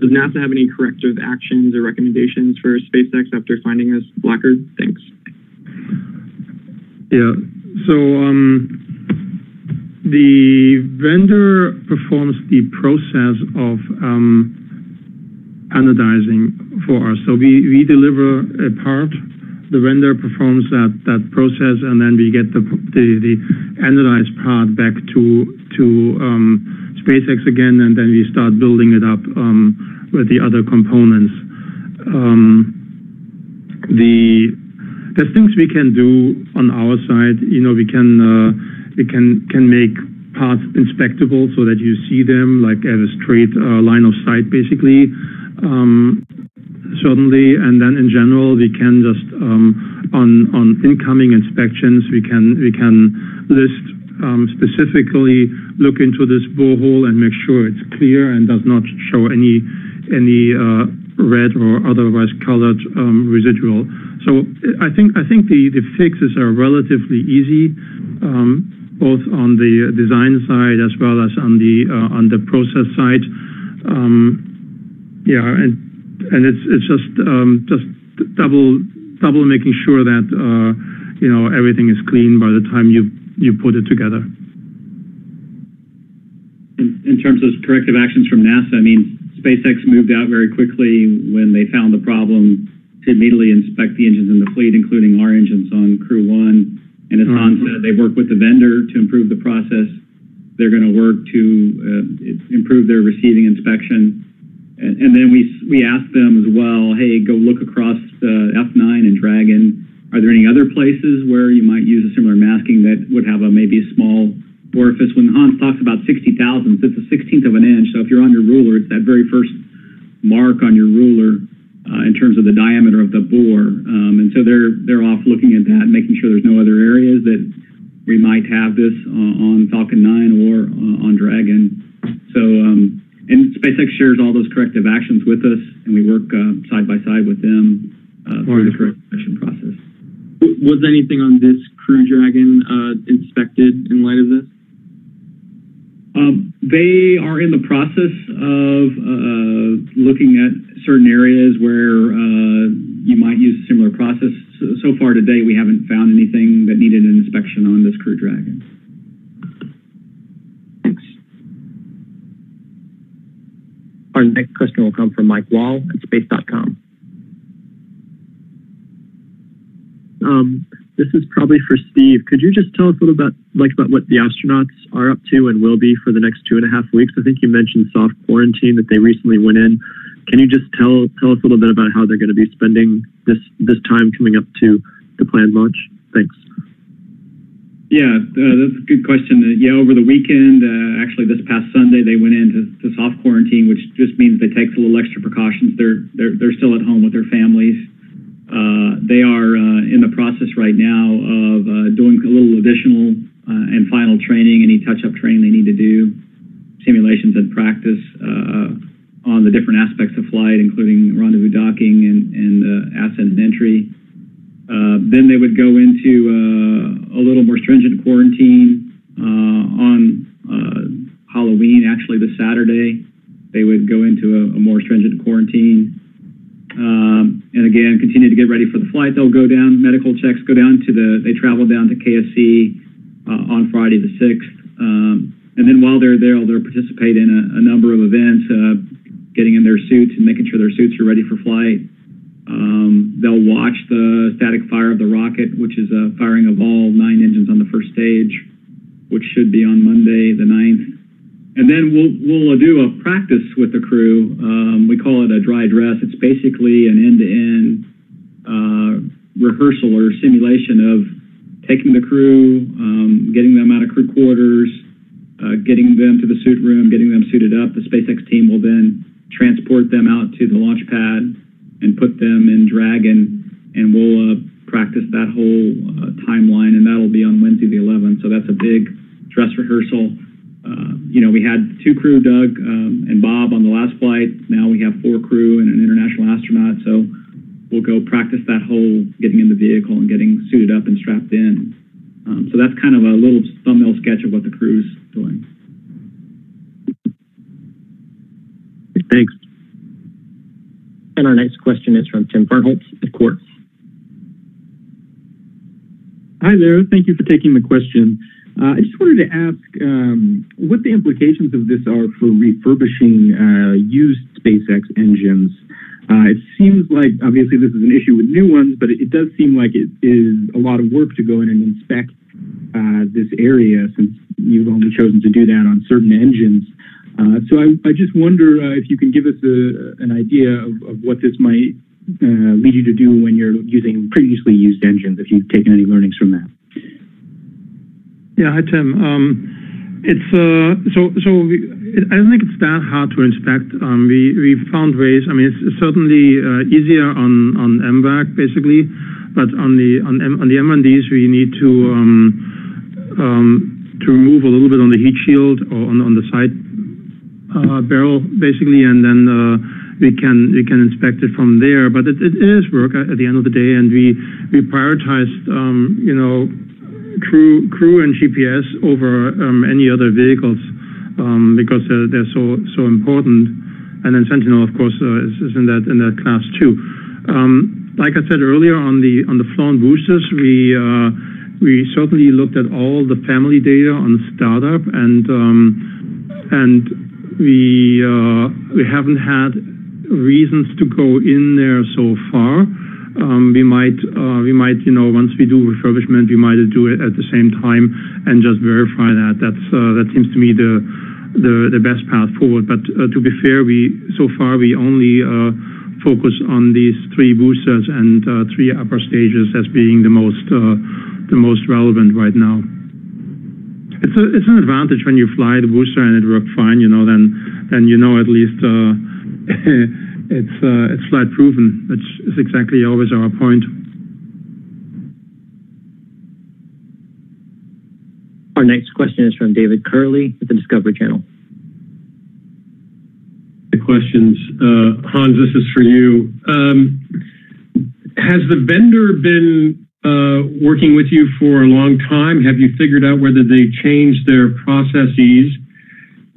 does NASA have any corrective actions or recommendations for SpaceX after finding this blocker? Thanks. Yeah. So. Um the vendor performs the process of. Um, anodizing for us. So we, we deliver a part, the vendor performs that, that process, and then we get the, the, the anodized part back to, to um, SpaceX again, and then we start building it up um, with the other components. Um, the, there's things we can do on our side. You know, we can, uh, we can, can make parts inspectable so that you see them like at a straight uh, line of sight, basically. Um, certainly, and then in general, we can just um, on on incoming inspections, we can we can list um, specifically look into this borehole and make sure it's clear and does not show any any uh, red or otherwise colored um, residual. So I think I think the the fixes are relatively easy, um, both on the design side as well as on the uh, on the process side. Um, Yeah, and and it's it's just um, just double double making sure that uh, you know everything is clean by the time you you put it together. In, in terms of corrective actions from NASA, I mean, SpaceX moved out very quickly when they found the problem to immediately inspect the engines in the fleet, including our engines on Crew one. And as Hans said, they worked with the vendor to improve the process. They're going to work to uh, improve their receiving inspection. And then we we asked them as well, hey, go look across the F nine and Dragon. Are there any other places where you might use a similar masking that would have a maybe a small orifice? When Hans talks about sixty thousandths, it's a sixteenth of an inch. So if you're on your ruler, it's that very first mark on your ruler uh, in terms of the diameter of the bore. Um, and so they're they're off looking at that, making sure there's no other areas that we might have this uh, on Falcon nine or uh, on Dragon. So. Um, And SpaceX shares all those corrective actions with us, and we work uh, side by side with them uh, for the production process. Was anything on this Crew Dragon uh, inspected in light of this? Um, they are in the process of uh, looking at certain areas where uh, you might use a similar process. So, so far today, we haven't found anything that needed an inspection on this Crew Dragon. Thanks. Our next question will come from Mike Wall at space dot com. Um, this is probably for Steve. Could you just tell us a little about, like, about what the astronauts are up to and will be for the next two and a half weeks? I think you mentioned soft quarantine that they recently went in. Can you just tell tell us a little bit about how they're going to be spending this this time coming up to the planned launch? Thanks. Yeah, uh, that's a good question. Uh, yeah, over the weekend, uh, actually this past Sunday, they went into to soft quarantine, which just means they take a little extra precautions. They're they're they're still at home with their families. Uh, they are uh, in the process right now of uh, doing a little additional uh, and final training, any touch-up training they need to do, simulations and practice uh, on the different aspects of flight, including rendezvous docking and, and uh, ascent and entry. Uh, then they would go into uh, a little more stringent quarantine uh, on uh, Halloween, actually this Saturday. They would go into a, a more stringent quarantine. Um, and again, continue to get ready for the flight. They'll go down, medical checks, go down to the, they travel down to K S C uh, on Friday the sixth. Um, and then while they're there, they'll participate in a, a number of events, uh, getting in their suits and making sure their suits are ready for flight. Um, they'll watch the static fire of the rocket, which is a firing of all nine engines on the first stage, which should be on Monday the ninth. And then we'll we'll do a practice with the crew. Um, we call it a dry dress. It's basically an end-to-end uh, rehearsal or simulation of taking the crew, um, getting them out of crew quarters, uh, getting them to the suit room, getting them suited up. The SpaceX team will then transport them out to the launch pad and put them in Dragon, and we'll uh, practice that whole uh, timeline, and that'll be on Wednesday the eleventh. So that's a big dress rehearsal. Uh, you know, we had two crew, Doug um, and Bob, on the last flight. Now we have four crew and an international astronaut. So we'll go practice that whole getting in the vehicle and getting suited up and strapped in. Um, so that's kind of a little thumbnail sketch of what the crew's doing. Thanks. And our next question is from Tim Farnholtz at Quartz. Hi there. Thank you for taking the question. Uh, I just wanted to ask um, what the implications of this are for refurbishing uh, used SpaceX engines. Uh, it seems like, obviously, this is an issue with new ones, but it, it does seem like it is a lot of work to go in and inspect uh, this area, since you've only chosen to do that on certain engines. Uh, so I, I just wonder uh, if you can give us a, an idea of, of what this might uh, lead you to do when you're using previously used engines, if you've taken any learnings from that. Yeah, hi Tim. Um, it's uh, so so. We, I don't think it's that hard to inspect. Um, we we found ways. I mean, it's certainly uh, easier on on M VAC basically, but on the on M, on the M one Ds we need to um, um, to remove a little bit on the heat shield or on on the side uh, barrel basically, and then uh, we can we can inspect it from there. But it, it is work at the end of the day, and we we prioritized um, you know. Crew, crew, and G P S over um, any other vehicles um, because they're, they're so so important. And then Sentinel, of course, uh, is, is in that in that class too. Um, like I said earlier, on the on the flown boosters, we uh, we certainly looked at all the family data on startup, and um, and we uh, we haven't had reasons to go in there so far. Um, we might, uh, we might, you know, once we do refurbishment, we might do it at the same time and just verify that. That's uh, that seems to me the the, the best path forward. But uh, to be fair, we so far we only uh, focus on these three boosters and uh, three upper stages as being the most uh, the most relevant right now. It's a, it's an advantage when you fly the booster and it worked fine, you know. Then then you know at least. Uh, It's uh, it's flight proven. That's is exactly always our point. Our next question is from David Curley at the Discovery Channel. The questions, uh, Hans, this is for you. Um, has the vendor been uh, working with you for a long time? Have you figured out whether they changed their processes?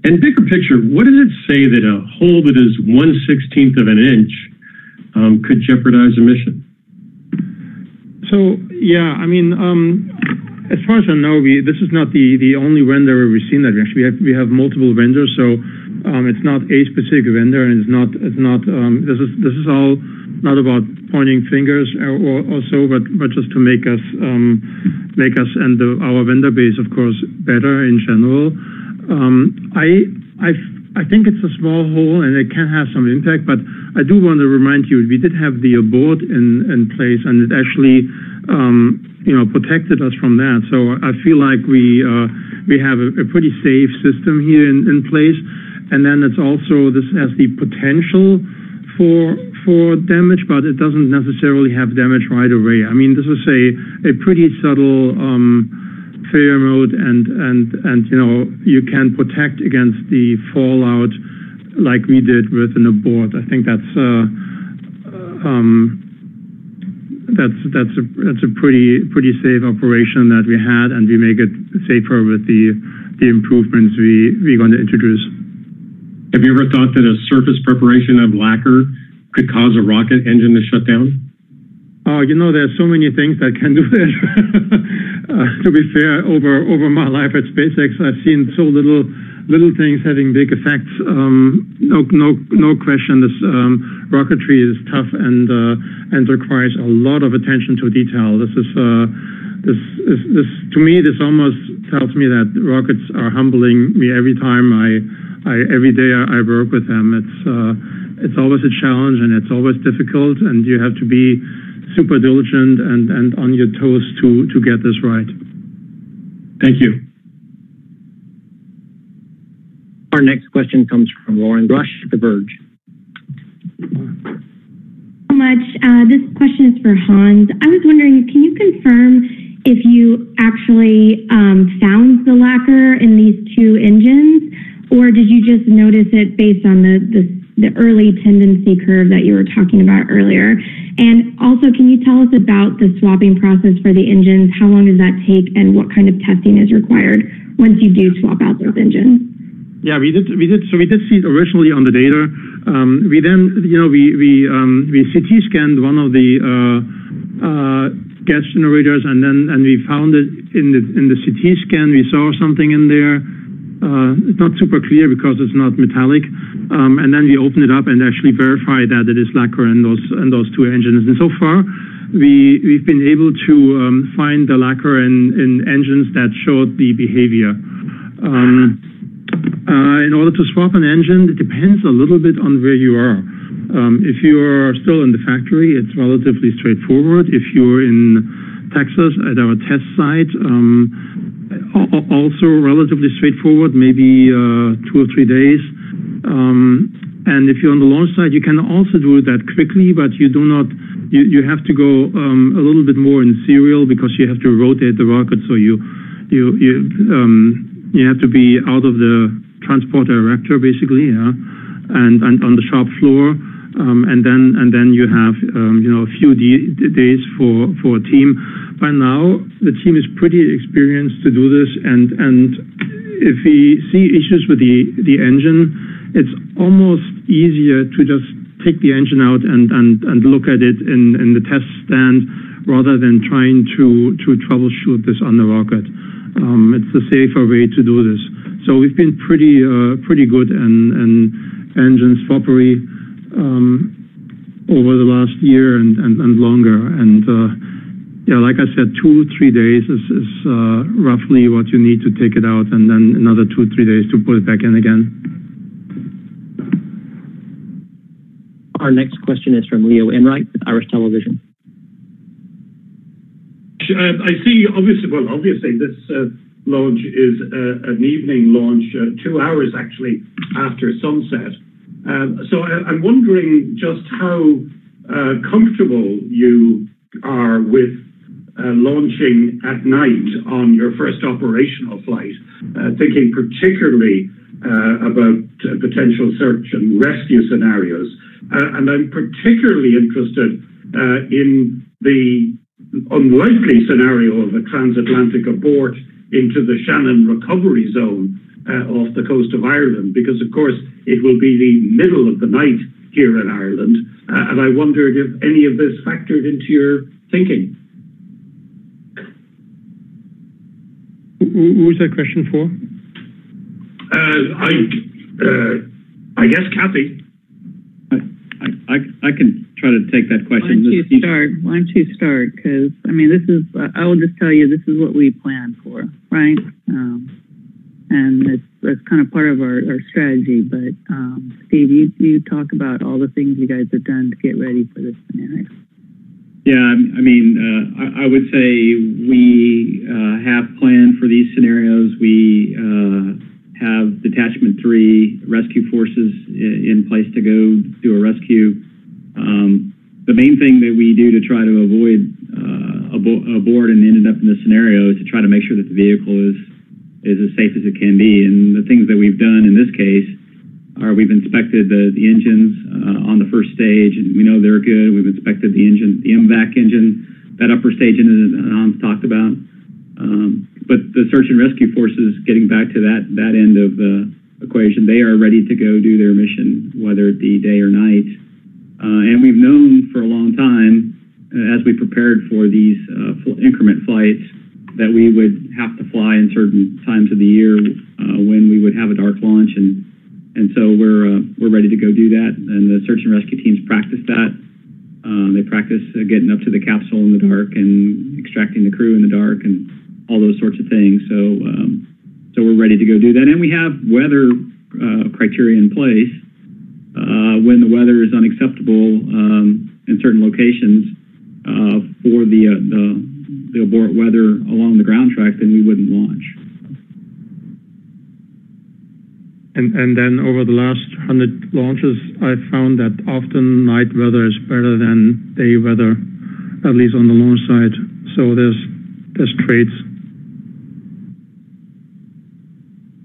And bigger picture, what does it say that a hole that is one sixteenth of an inch um, could jeopardize a mission? So, yeah, I mean, um, as far as I know, we, this is not the, the only vendor we've seen that. We actually have, we have multiple vendors, so um, it's not a specific vendor, and it's not, it's not um, this is this is all not about pointing fingers or, or so, but, but just to make us um, make us and the, our vendor base, of course, better in general. Um, I I've, I think it's a small hole, and it can have some impact, but I do want to remind you, we did have the board in, in place, and it actually Um, you know, protected us from that. So I feel like we uh, we have a, a pretty safe system here in, in place. And then it's also, this has the potential for for damage, but it doesn't necessarily have damage right away. I mean, this is a a pretty subtle um, failure mode, and and and you know, you can protect against the fallout like we did with an abort. I think that's. Uh, um, That's that's a that's a pretty pretty safe operation that we had, and we make it safer with the the improvements we we're going to introduce. Have you ever thought that a surface preparation of lacquer could cause a rocket engine to shut down? Oh, you know, there's so many things that can do that. uh, to be fair, over over my life at SpaceX, I've seen so little. Little things having big effects. Um, no, no, no question. This um, rocketry is tough and uh, and requires a lot of attention to detail. This is uh, this is this to me. This almost tells me that rockets are humbling me every time I, I every day I work with them. It's uh, it's always a challenge, and it's always difficult, and you have to be super diligent and and on your toes to to get this right. Thank you. Our next question comes from Lauren Brush, The Verge. So much. Uh, this question is for Hans. I was wondering, can you confirm if you actually um, found the lacquer in these two engines, or did you just notice it based on the, the, the early tendency curve that you were talking about earlier? And also, can you tell us about the swapping process for the engines? How long does that take, and what kind of testing is required once you do swap out those engines? Yeah, we did. We did. So we did see it originally on the data. Um, we then, you know, we we um, we C T scanned one of the uh, uh, gas generators, and then and we found it in the in the C T scan. We saw something in there. Uh, it's not super clear because it's not metallic. Um, and then we opened it up and actually verified that it is lacquer in those in those two engines. And so far, we we've been able to um, find the lacquer in in engines that showed the behavior. Um, Uh, in order to swap an engine, it depends a little bit on where you are. Um, if you are still in the factory, it's relatively straightforward. If you're in Texas at our test site, um, also relatively straightforward, maybe uh, two or three days. Um, and if you're on the launch site, you can also do that quickly, but you do not. You, you have to go um, a little bit more in serial because you have to rotate the rocket. So you, you, you. Um, You have to be out of the transport director, basically, yeah, and, and on the shop floor, um, and then and then you have um, you know a few de days for for a team. By now, the team is pretty experienced to do this, and and if we see issues with the the engine, it's almost easier to just take the engine out and and and look at it in in the test stand rather than trying to to troubleshoot this on the rocket. Um, it's a safer way to do this. So we've been pretty, uh, pretty good in, in engine swappery um, over the last year and, and, and longer. And uh, yeah, like I said, two, three days is, is uh, roughly what you need to take it out, and then another two, three days to put it back in again. Our next question is from Leo Enright with Irish Television. Uh, I see, obviously, well, obviously, this uh, launch is uh, an evening launch, uh, two hours actually after sunset. Um, so I, I'm wondering just how uh, comfortable you are with uh, launching at night on your first operational flight, uh, thinking particularly uh, about uh, potential search and rescue scenarios. Uh, and I'm particularly interested uh, in the unlikely scenario of a transatlantic abort into the Shannon recovery zone uh, off the coast of Ireland, because, of course, it will be the middle of the night here in Ireland. Uh, and I wondered if any of this factored into your thinking. Who was that question for? Uh, I, uh, I guess Kathy. I, I, I can try to take that question. Why don't you start? Why don't you start? Because I mean, this is. I will just tell you, this is what we planned for, right? Um, and it's that's kind of part of our, our strategy. But um, Steve, you you talk about all the things you guys have done to get ready for this scenario. Yeah, I mean, uh, I would say we uh, have planned for these scenarios. We uh, have Detachment three rescue forces in place to go do a rescue. Um, the main thing that we do to try to avoid uh, abort and ended up in this scenario is to try to make sure that the vehicle is, is as safe as it can be. And the things that we've done in this case are we've inspected the, the engines uh, on the first stage, and we know they're good. We've inspected the engine, the M VAC engine, that upper stage engine that Hans talked about. Um, but the search and rescue forces, getting back to that that end of the equation, they are ready to go do their mission, whether it be day or night. Uh, and we've known for a long time, uh, as we prepared for these uh, fl- increment flights, that we would have to fly in certain times of the year uh, when we would have a dark launch, and And so we're uh, we're ready to go do that. And the search and rescue teams practice that. Um, they practice uh, getting up to the capsule in the dark and extracting the crew in the dark and all those sorts of things. So um, so we're ready to go do that. And we have weather uh, criteria in place. Uh, when the weather is unacceptable um, in certain locations uh, for the, uh, the the abort weather along the ground track, then we wouldn't launch. And, and then over the last one hundred launches, I found that often night weather is better than day weather, at least on the launch side. So there's there's trades.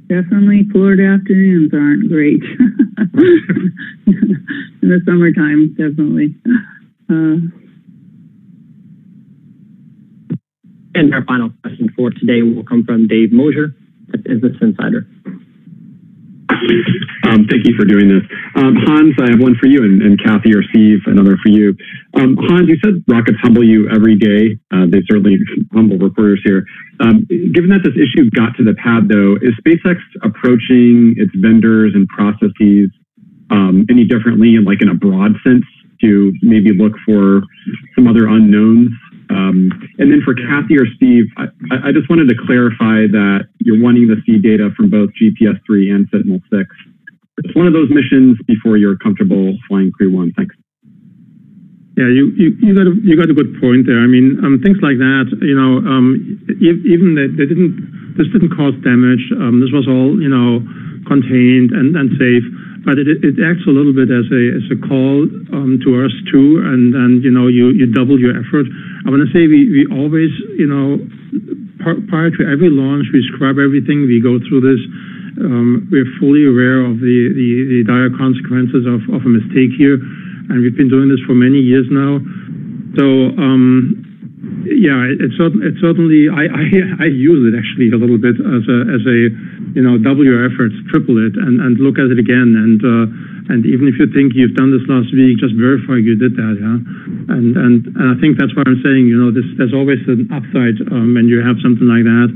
Definitely Florida afternoons aren't great. In the summertime, definitely. Uh, and our final question for today will come from Dave Mosier at Business Insider. Um, thank you for doing this. Um, Hans, I have one for you, and, and Kathy or Steve, another for you. Um, Hans, you said rockets humble you every day. Uh, they certainly humble reporters here. Um, given that this issue got to the pad, though, is SpaceX approaching its vendors and processes um, any differently, like in a broad sense, to maybe look for some other unknowns? Um, and then for Kathy or Steve, I, I just wanted to clarify that you're wanting to see data from both G P S three and Sentinel six. It's one of those missions before you're comfortable flying Crew one. Thanks. Yeah, you, you, you, got a, you got a good point there. I mean, um, things like that, you know, um, even they, they didn't, this didn't cause damage. Um, this was all, you know, contained and, and safe. But it, it acts a little bit as a as a call um, to us too, and and you know you, you double your effort. I want to say we, we always you know prior to every launch we scrub everything. We go through this. Um, we're fully aware of the, the, the dire consequences of, of a mistake here, and we've been doing this for many years now. So um, yeah, it, it, certain, it certainly I, I I use it actually a little bit as a as a you know, double your efforts, triple it, and, and look at it again. And uh, and even if you think you've done this last week, just verify you did that, yeah? And and, and I think that's why I'm saying, you know, this, there's always an upside um, when you have something like that,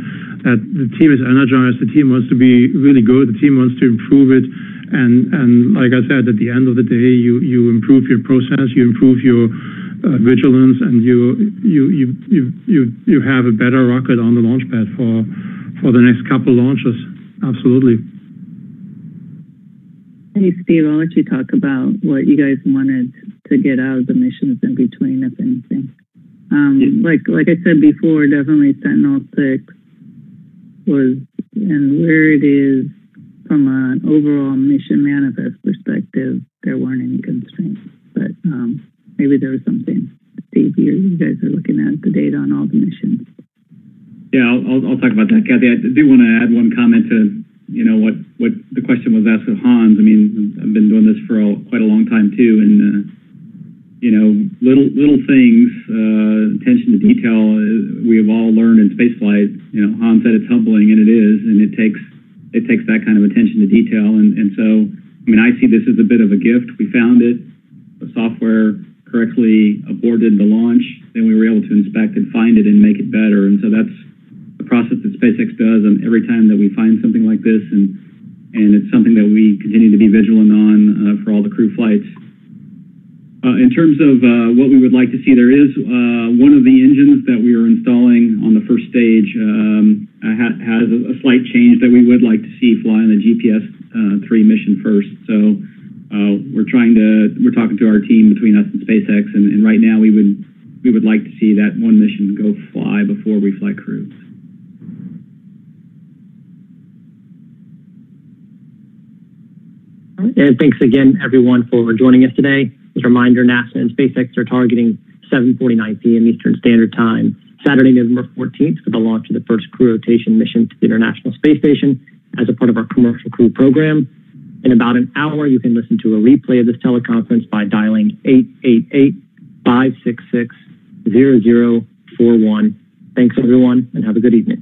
that the team is energized, the team wants to be really good, the team wants to improve it. And, and like I said, at the end of the day, you, you improve your process, you improve your uh, vigilance, and you, you, you, you, you, you have a better rocket on the launch pad for, for the next couple launches. Absolutely. Hey, Steve, I'll let you talk about what you guys wanted to get out of the missions in between, if anything. Um, yeah. Like like I said before, definitely Sentinel six was, and where it is from an overall mission manifest perspective, there weren't any constraints. But um, maybe there was something. Steve, you, you guys are looking at the data on all the missions. Yeah, I'll, I'll talk about that, Kathy. I do want to add one comment to, you know, what, what the question was asked of Hans. I mean, I've been doing this for all, quite a long time, too, and uh, you know, little little things, uh, attention to detail. Uh, we have all learned in spaceflight. You know, Hans said it's humbling, and it is, and it takes it takes that kind of attention to detail. And and so, I mean, I see this as a bit of a gift. We found it. The software correctly aborted the launch, then we were able to inspect and find it and make it better. And so that's the process that SpaceX does. And every time that we find something like this, and and it's something that we continue to be vigilant on uh, for all the crew flights. Uh, in terms of uh, what we would like to see, there is uh, one of the engines that we are installing on the first stage um, ha has a slight change that we would like to see fly on the G P S three mission first. So. Uh, we're trying to, we're talking to our team between us and SpaceX, and, and right now we would we would like to see that one mission go fly before we fly crew. And thanks again, everyone, for joining us today. As a reminder, NASA and SpaceX are targeting seven forty-nine P M Eastern Standard Time, Saturday, November fourteenth, for the launch of the first crew rotation mission to the International Space Station as a part of our Commercial Crew Program. In about an hour, you can listen to a replay of this teleconference by dialing eight eight eight, five six six, zero zero four one. Thanks, everyone, and have a good evening.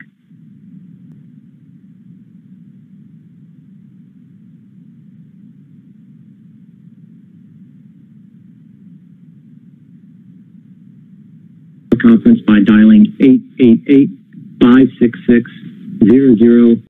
Teleconference by dialing eight eight eight, five six six, zero zero four one.